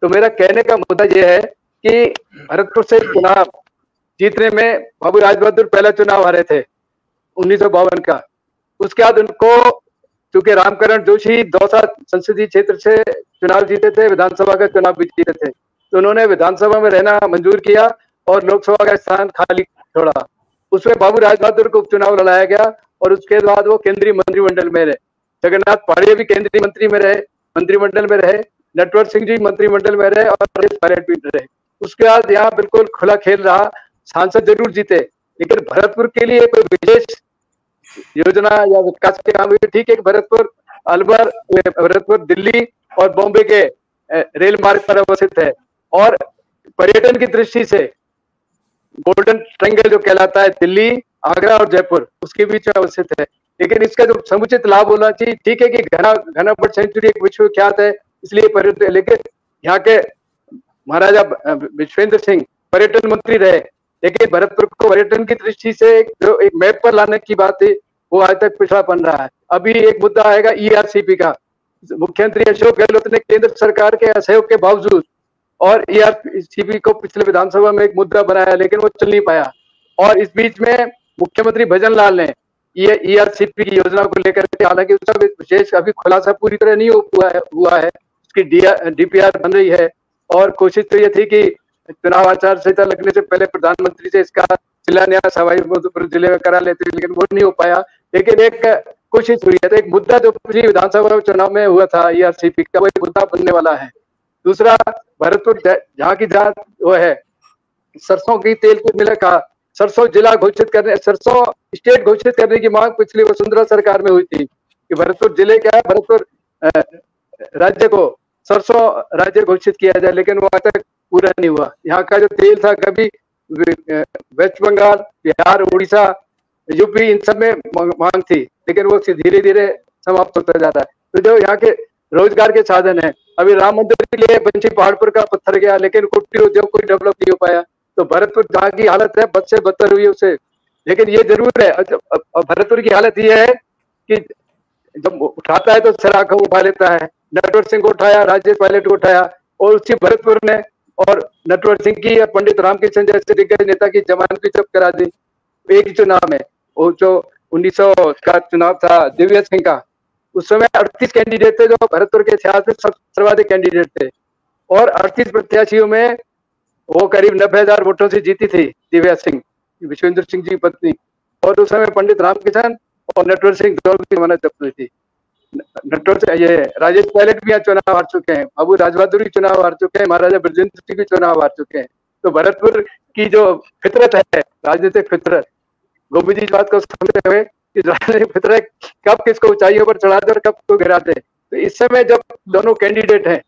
तो मेरा कहने का मुद्दा यह है कि भरतपुर से चुनाव जीतने में बाबू राज बहादुर पहला चुनाव हारे थे उन्नीस सौ बावन का, उसके बाद उनको चूंकि रामकरण जोशी दौसा संसदीय क्षेत्र से चुनाव जीते थे, विधानसभा का चुनाव भी जीते थे, तो उन्होंने विधानसभा में रहना मंजूर किया और लोकसभा का स्थान खाली छोड़ा। उसमें बाबू राज बहादुर को उपचुनाव लड़ाया गया और उसके बाद वो केंद्रीय मंत्रिमंडल में रहे। जगन्नाथ पाड़े भी केंद्रीय मंत्री में रहे, मंत्रिमंडल में रहे, नटवर सिंह जी मंत्रिमंडल में रहे और राजेश पायलट भी रहे। उसके बाद यहाँ बिल्कुल खुला खेल रहा, सांसद जरूर जीते लेकिन भरतपुर के लिए कोई विशेष योजना या विकास के काम हुए। ठीक है, भरतपुर अलवर, भरतपुर दिल्ली और बॉम्बे के रेल मार्ग पर अवस्थित है और पर्यटन की दृष्टि से गोल्डन ट्रायंगल जो कहलाता है दिल्ली, आगरा और जयपुर, उसके बीच में अवस्थित है। लेकिन इसका जो समुचित लाभ होना चाहिए, ठीक है कि घना घना बर्ड सेंचुरी एक विश्वविख्यात है इसलिए पर्यटन, लेकिन यहाँ के महाराजा विश्वेंद्र सिंह पर्यटन मंत्री रहे, लेकिन भरतपुर को पर्यटन की दृष्टि से जो एक मैप पर लाने की बात है वो आज तक पिछड़ा बन रहा है। अभी एक मुद्दा आएगा ई आर सी पी का। मुख्यमंत्री अशोक गहलोत ने केंद्र सरकार के असहयोग के बावजूद और ई आर सी पी को पिछले विधानसभा में एक मुद्दा बनाया लेकिन वो चल नहीं पाया। और इस बीच में मुख्यमंत्री भजनलाल ने ये ई आर सी पी की योजना को लेकर के, हालांकि उसका विशेष अभी खुलासा पूरी तरह नहीं हुआ है, उसकी डी पी आर बन रही है और कोशिश तो ये थी कि चुनाव आचार संहिता लगने से पहले प्रधानमंत्री से इसका शिलान्यास हवाई मधुपुर जिले में करा लेते, लेकिन वो नहीं हो पाया, लेकिन एक कोशिश हुई है। तो एक मुद्दा जो पिछली विधानसभा चुनाव में हुआ था ई आर सी पी का, वो मुद्दा बनने वाला है। दूसरा, भरतपुर जहाँ की जहाँ वो है सरसों की तेल के मिल का सरसों जिला घोषित करने, सरसों स्टेट घोषित करने की मांग पिछली वसुंधरा सरकार में हुई थी कि भरतपुर जिले का भरतपुर राज्य को सरसों राज्य घोषित किया जाए, लेकिन वो आज तक पूरा नहीं हुआ। यहाँ का जो तेल था कभी वेस्ट बंगाल, बिहार, उड़ीसा, यूपी, इन सब में मांग थी, लेकिन वो धीरे धीरे समाप्त होता जाता है। तो जो यहाँ के रोजगार के साधन है, अभी राम मंदिर के लिए बंशी पहाड़पुर का पत्थर गया लेकिन कुटीर उद्योग कोई डेवलप नहीं हो पाया। तो भरतपुर जहाँ की हालत है बद से बदतर हुई उसे, लेकिन ये जरूर है भरतपुर की हालत ये है कि जब उठाता है तो सराखा उठा लेता है। नटवर सिंह को उठाया, राजेश पायलट को उठाया और उसी भरतपुर ने और नटवर सिंह की या पंडित रामकिशन जैसे दिग्गज नेता की जमानत भी जब्त करा दी एक ही चुनाव में। वो जो उन्नीस सौ का चुनाव था दिव्या सिंह का, उस समय अड़तीस कैंडिडेट थे जो भरतपुर के इतिहास में सर्वाधिक कैंडिडेट थे और अड़तीस प्रत्याशियों में वो करीब नब्बे हजार वोटों से जीती थी दिव्या सिंह, विश्वेंद्र सिंह जी की पत्नी। और उस समय पंडित रामकिशन और नटवर सिंह दोनों की जमानत जब्त हुई थी। नटवर से ये राजेश पायलट भी यहाँ चुनाव हार चुके हैं, बाबू राज बहादुर भी चुनाव हार चुके हैं, महाराजा ब्रजेंद्र सिंह भी चुनाव हार चुके हैं। तो भरतपुर की जो फितरत है, राजनीतिक फितरत, गोविंद जी इस बात को समझते हुए कि राजनीतिक फितरत कब किसको ऊंचाइयों पर चढ़ाते और कब को गिराते। तो इस समय जब दोनों कैंडिडेट हैं,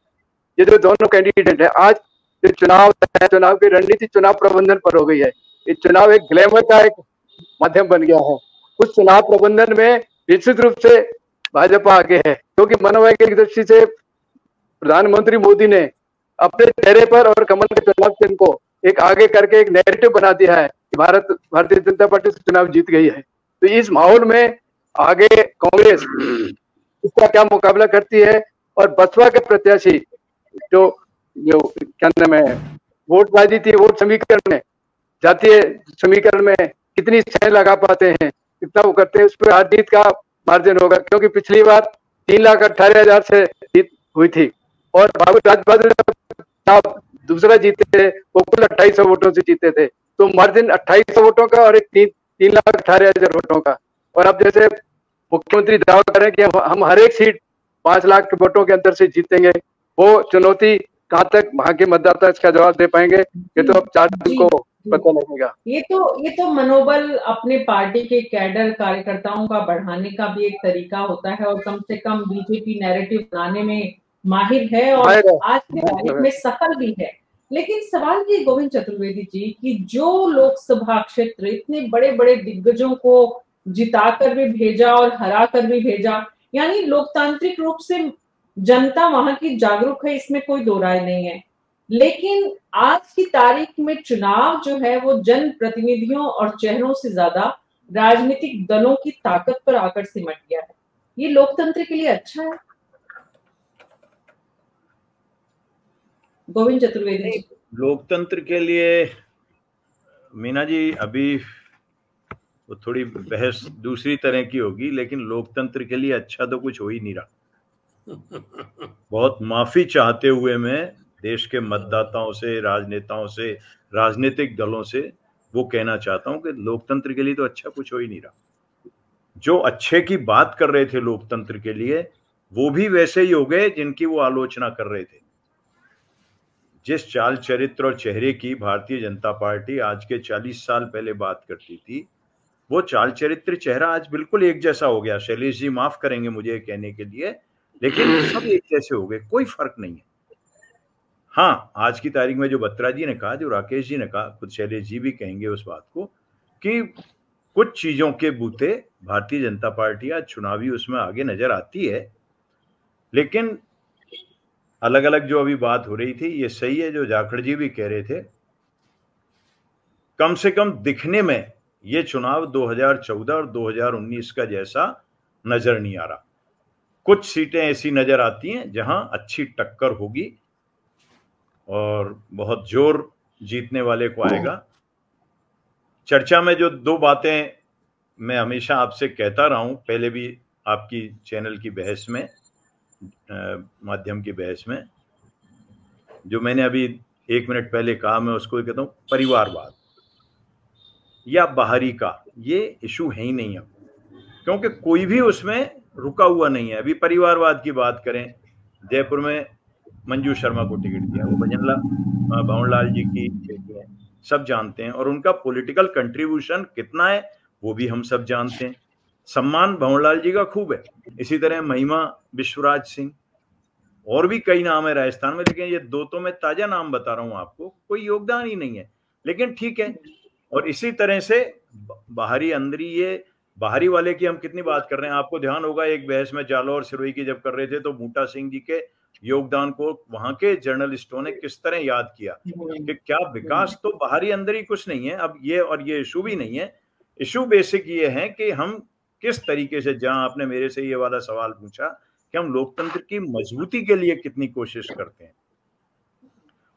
ये जो दोनों कैंडिडेट है, आज जो चुनाव है, चुनाव की रणनीति चुनाव प्रबंधन पर हो गई है। ये चुनाव एक ग्लैमर का एक माध्यम बन गया है। उस चुनाव प्रबंधन में निश्चित रूप से भाजपा आगे है, क्योंकि मनोवैज्ञानिक दृष्टि से प्रधानमंत्री मोदी ने अपने चेहरे पर और कमल के चुनाव चिन्ह को एक आगे करके एक नैरेटिव बना दिया है कि भारत भारतीय जनता पार्टी से चुनाव जीत गई है। तो इस माहौल में आगे कांग्रेस इसका क्या मुकाबला करती है और बसपा के प्रत्याशी जो जो क्या नाम है वोट बाजी थी, वोट समीकरण में जाती है, समीकरण में कितनी सह लगा पाते हैं, कितना वो करते हैं, उस पर हार जीत का मार्जिन होगा। क्योंकि पिछली बार तीन लाख अट्ठारह हजार से जीत हुई थी और बाबू राज बहादुर दूसरा जीते थे, वो कुल अट्ठाईस सौ वोटों से जीते थे। तो मार्जिन अट्ठाईस सौ वोटों का और एक तीन तीन लाख अट्ठारह हजार वोटों का। और अब जैसे मुख्यमंत्री दावा कर रहे हैं कि हम हर एक सीट पांच लाख के वोटों के अंदर से जीतेंगे, वो चुनौती कहाँ तक वहां के मतदाता इसका जवाब दे पाएंगे, ये तो अब चार दिन को पता लगेगा। ये तो ये तो मनोबल अपने पार्टी के कैडर कार्यकर्ताओं का बढ़ाने का भी एक तरीका होता है और कम से कम बीजेपी नैरेटिव बनाने में माहिर है और है। आज की तारीख में सफल भी है। लेकिन सवाल ये गोविंद चतुर्वेदी जी कि जो लोकसभा क्षेत्र इतने बड़े बड़े दिग्गजों को जिताकर भी भेजा और हरा कर भी भेजा, यानी लोकतांत्रिक रूप से जनता वहां की जागरूक है, इसमें कोई दो राय नहीं है, लेकिन आज की तारीख में चुनाव जो है वो जन प्रतिनिधियों और चेहरों से ज्यादा राजनीतिक दलों की ताकत पर आकर सिमट गया है। ये लोकतंत्र के लिए अच्छा है गोविंद चतुर्वेदी जी? लोकतंत्र के लिए मीना जी अभी वो थोड़ी बहस दूसरी तरह की होगी, लेकिन लोकतंत्र के लिए अच्छा तो कुछ हो ही नहीं रहा। बहुत माफी चाहते हुए मैं देश के मतदाताओं से, राजनेताओं से, राजनीतिक दलों से वो कहना चाहता हूं कि लोकतंत्र के लिए तो अच्छा कुछ हो ही नहीं रहा। जो अच्छे की बात कर रहे थे लोकतंत्र के लिए, वो भी वैसे ही हो गए जिनकी वो आलोचना कर रहे थे। जिस चाल, चरित्र और चेहरे की भारतीय जनता पार्टी आज के चालीस साल पहले बात करती थी, वो चाल, चरित्र, चेहरा आज बिल्कुल एक जैसा हो गया। शैलेश जी माफ करेंगे मुझे कहने के लिए, लेकिन सब एक जैसे हो गए, कोई फर्क नहीं है। हाँ, आज की तारीख में जो बत्रा जी ने कहा, जो राकेश जी ने कहा, खुद शैलेश जी भी कहेंगे उस बात को कि कुछ चीजों के बूते भारतीय जनता पार्टी आज चुनावी उसमें आगे नजर आती है। लेकिन अलग अलग जो अभी बात हो रही थी, ये सही है जो जाखड़ जी भी कह रहे थे कम से कम दिखने में ये चुनाव दो हज़ार चौदह और दो हज़ार उन्नीस का जैसा नजर नहीं आ रहा। कुछ सीटें ऐसी नजर आती हैं जहां अच्छी टक्कर होगी और बहुत जोर जीतने वाले को आएगा। चर्चा में जो दो बातें मैं हमेशा आपसे कहता रहा हूं, पहले भी आपकी चैनल की बहस में, माध्यम की बहस में, जो मैंने अभी एक मिनट पहले कहा, मैं उसको कहता हूं परिवारवाद या बाहरी का ये इशू है ही नहीं अब, क्योंकि कोई भी उसमें रुका हुआ नहीं है। अभी परिवारवाद की बात करें, जयपुर में मंजू शर्मा को टिकट दिया, वो भजनलाल भवनलाल जी की सब जानते हैं और उनका पॉलिटिकल कंट्रीब्यूशन कितना है वो भी हम सब जानते हैं। सम्मान भवनलाल जी का खूब है, इसी तरह महिमा विश्वराज सिंह, और भी कई नाम है राजस्थान में, लेकिन ये दो तो मैं ताजा नाम बता रहा हूं आपको, कोई योगदान ही नहीं है। लेकिन ठीक है, और इसी तरह से बाहरी अंदरी, ये बाहरी वाले की हम कितनी बात कर रहे हैं। आपको ध्यान होगा एक बहस में जालौर और सिरोही की जब कर रहे थे तो बूटा सिंह जी के योगदान को वहां के जर्नलिस्टों ने किस तरह याद किया कि क्या विकास तो बाहरी अंदर ही कुछ नहीं है। अब ये और ये इशू भी नहीं है, इशू बेसिक ये है कि हम किस तरीके से, जहां आपने मेरे से ये वाला सवाल पूछा कि हम लोकतंत्र की मजबूती के लिए कितनी कोशिश करते हैं,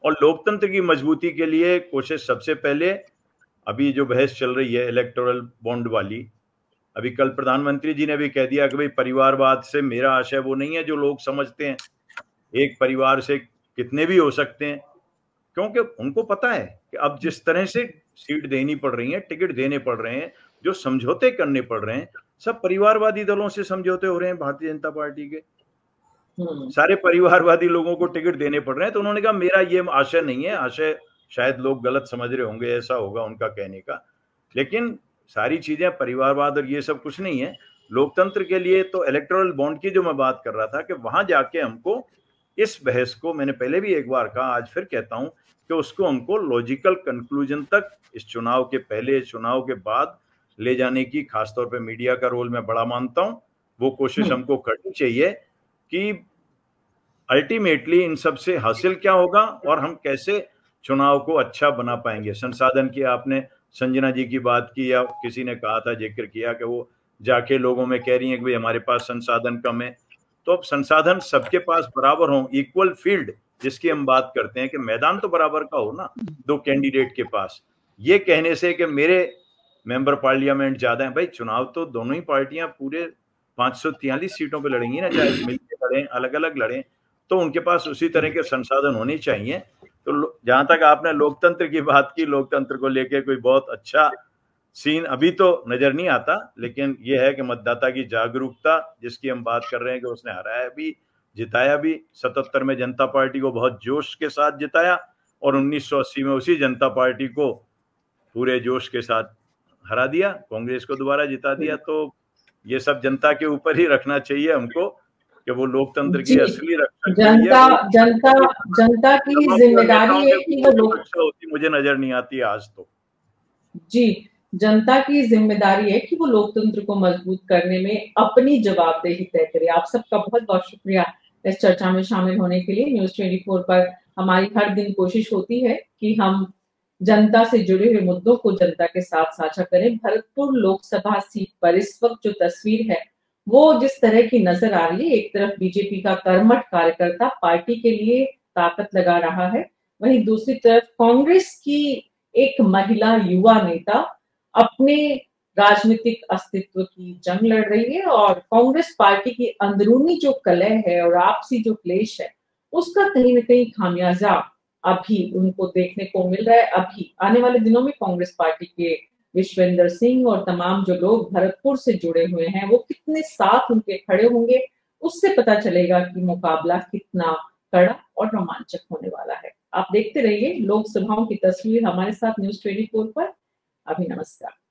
और लोकतंत्र की मजबूती के लिए कोशिश सबसे पहले अभी जो बहस चल रही है इलेक्टोरल बॉन्ड वाली, अभी कल प्रधानमंत्री जी ने भी कह दिया कि भाई परिवारवाद से मेरा आशय वो नहीं है जो लोग समझते हैं एक परिवार से कितने भी हो सकते हैं, क्योंकि उनको पता है कि अब जिस तरह से सीट देनी पड़ रही है, टिकट देने पड़ रहे हैं, जो समझौते करने पड़ रहे हैं, सब परिवारवादी दलों से समझौते हो रहे हैं। भारतीय जनता पार्टी के सारे परिवारवादी लोगों को टिकट देने पड़ रहे हैं, तो उन्होंने कहा मेरा ये आशय नहीं है, आशय शायद लोग गलत समझ रहे होंगे, ऐसा होगा उनका कहने का। लेकिन सारी चीजें परिवारवाद और ये सब कुछ नहीं है। लोकतंत्र के लिए तो इलेक्टोरल बॉन्ड की जो मैं बात कर रहा था कि वहां जाके हमको इस बहस को, मैंने पहले भी एक बार कहा, आज फिर कहता हूं कि उसको हमको लॉजिकल कंक्लूजन तक इस चुनाव के पहले, चुनाव के बाद ले जाने की, खासतौर पे मीडिया का रोल मैं बड़ा मानता हूं, वो कोशिश हमको करनी चाहिए कि अल्टीमेटली इन सब से हासिल क्या होगा और हम कैसे चुनाव को अच्छा बना पाएंगे। संसाधन की आपने संजना जी की बात की या किसी ने कहा था, जिक्र किया कि वो जाके लोगों में कह रही है कि भाई हमारे पास संसाधन कम है, तो अब संसाधन सबके पास बराबर हो, इक्वल फील्ड जिसकी हम बात करते हैं कि मैदान तो बराबर का हो ना दो कैंडिडेट के पास। ये कहने से कि मेरे मेंबर पार्लियामेंट ज्यादा हैं, भाई चुनाव तो दोनों ही पार्टियां पूरे पांच सौ तियालीस सीटों पे लड़ेंगी ना, चाहे मिलकर लड़ें अलग अलग लड़ें, तो उनके पास उसी तरह के संसाधन होने चाहिए। तो जहां तक आपने लोकतंत्र की बात की, लोकतंत्र को लेके कोई बहुत अच्छा सीन अभी तो नजर नहीं आता, लेकिन यह है कि मतदाता की जागरूकता जिसकी हम बात कर रहे हैं कि उसने हराया भी, जिताया भी। सतहत्तर में जनता पार्टी को बहुत जोश के साथ जिताया और उन्नीस सौ अस्सी में उसी जनता पार्टी को पूरे जोश के साथ हरा दिया, कांग्रेस को दोबारा जिता दिया। तो ये सब जनता के ऊपर ही रखना चाहिए हमको कि वो लोकतंत्र की असली रक्षा, जनता जनता जनता की जिम्मेदारी है कि वो लोकतंत्र, मुझे नजर नहीं आती आज तो जी, जनता की जिम्मेदारी है कि वो लोकतंत्र को मजबूत करने में अपनी जवाबदेही तय करे। आप सबका बहुत बहुत शुक्रिया इस चर्चा में शामिल होने के लिए। न्यूज चौबीस पर हमारी हर दिन कोशिश होती है कि हम जनता से जुड़े हुए मुद्दों को जनता के साथ साझा करें। भरतपुर लोकसभा सीट पर इस वक्त जो तस्वीर है वो जिस तरह की नजर आ रही है, एक तरफ बीजेपी का कर्मठ कार्यकर्ता पार्टी के लिए ताकत लगा रहा है, वहीं दूसरी तरफ कांग्रेस की एक महिला युवा नेता अपने राजनीतिक अस्तित्व की जंग लड़ रही है, और कांग्रेस पार्टी की अंदरूनी जो कलह है और आपसी जो क्लेश है उसका कहीं ना कहीं खामियाजा अभी उनको देखने को मिल रहा है। अभी आने वाले दिनों में कांग्रेस पार्टी के विश्वेंद्र सिंह और तमाम जो लोग भरतपुर से जुड़े हुए हैं वो कितने साथ उनके खड़े होंगे, उससे पता चलेगा कि मुकाबला कितना कड़ा और रोमांचक होने वाला है। आप देखते रहिए लोकसभाओं की तस्वीर हमारे साथ न्यूज चौबीस पर। अभी नमस्कार।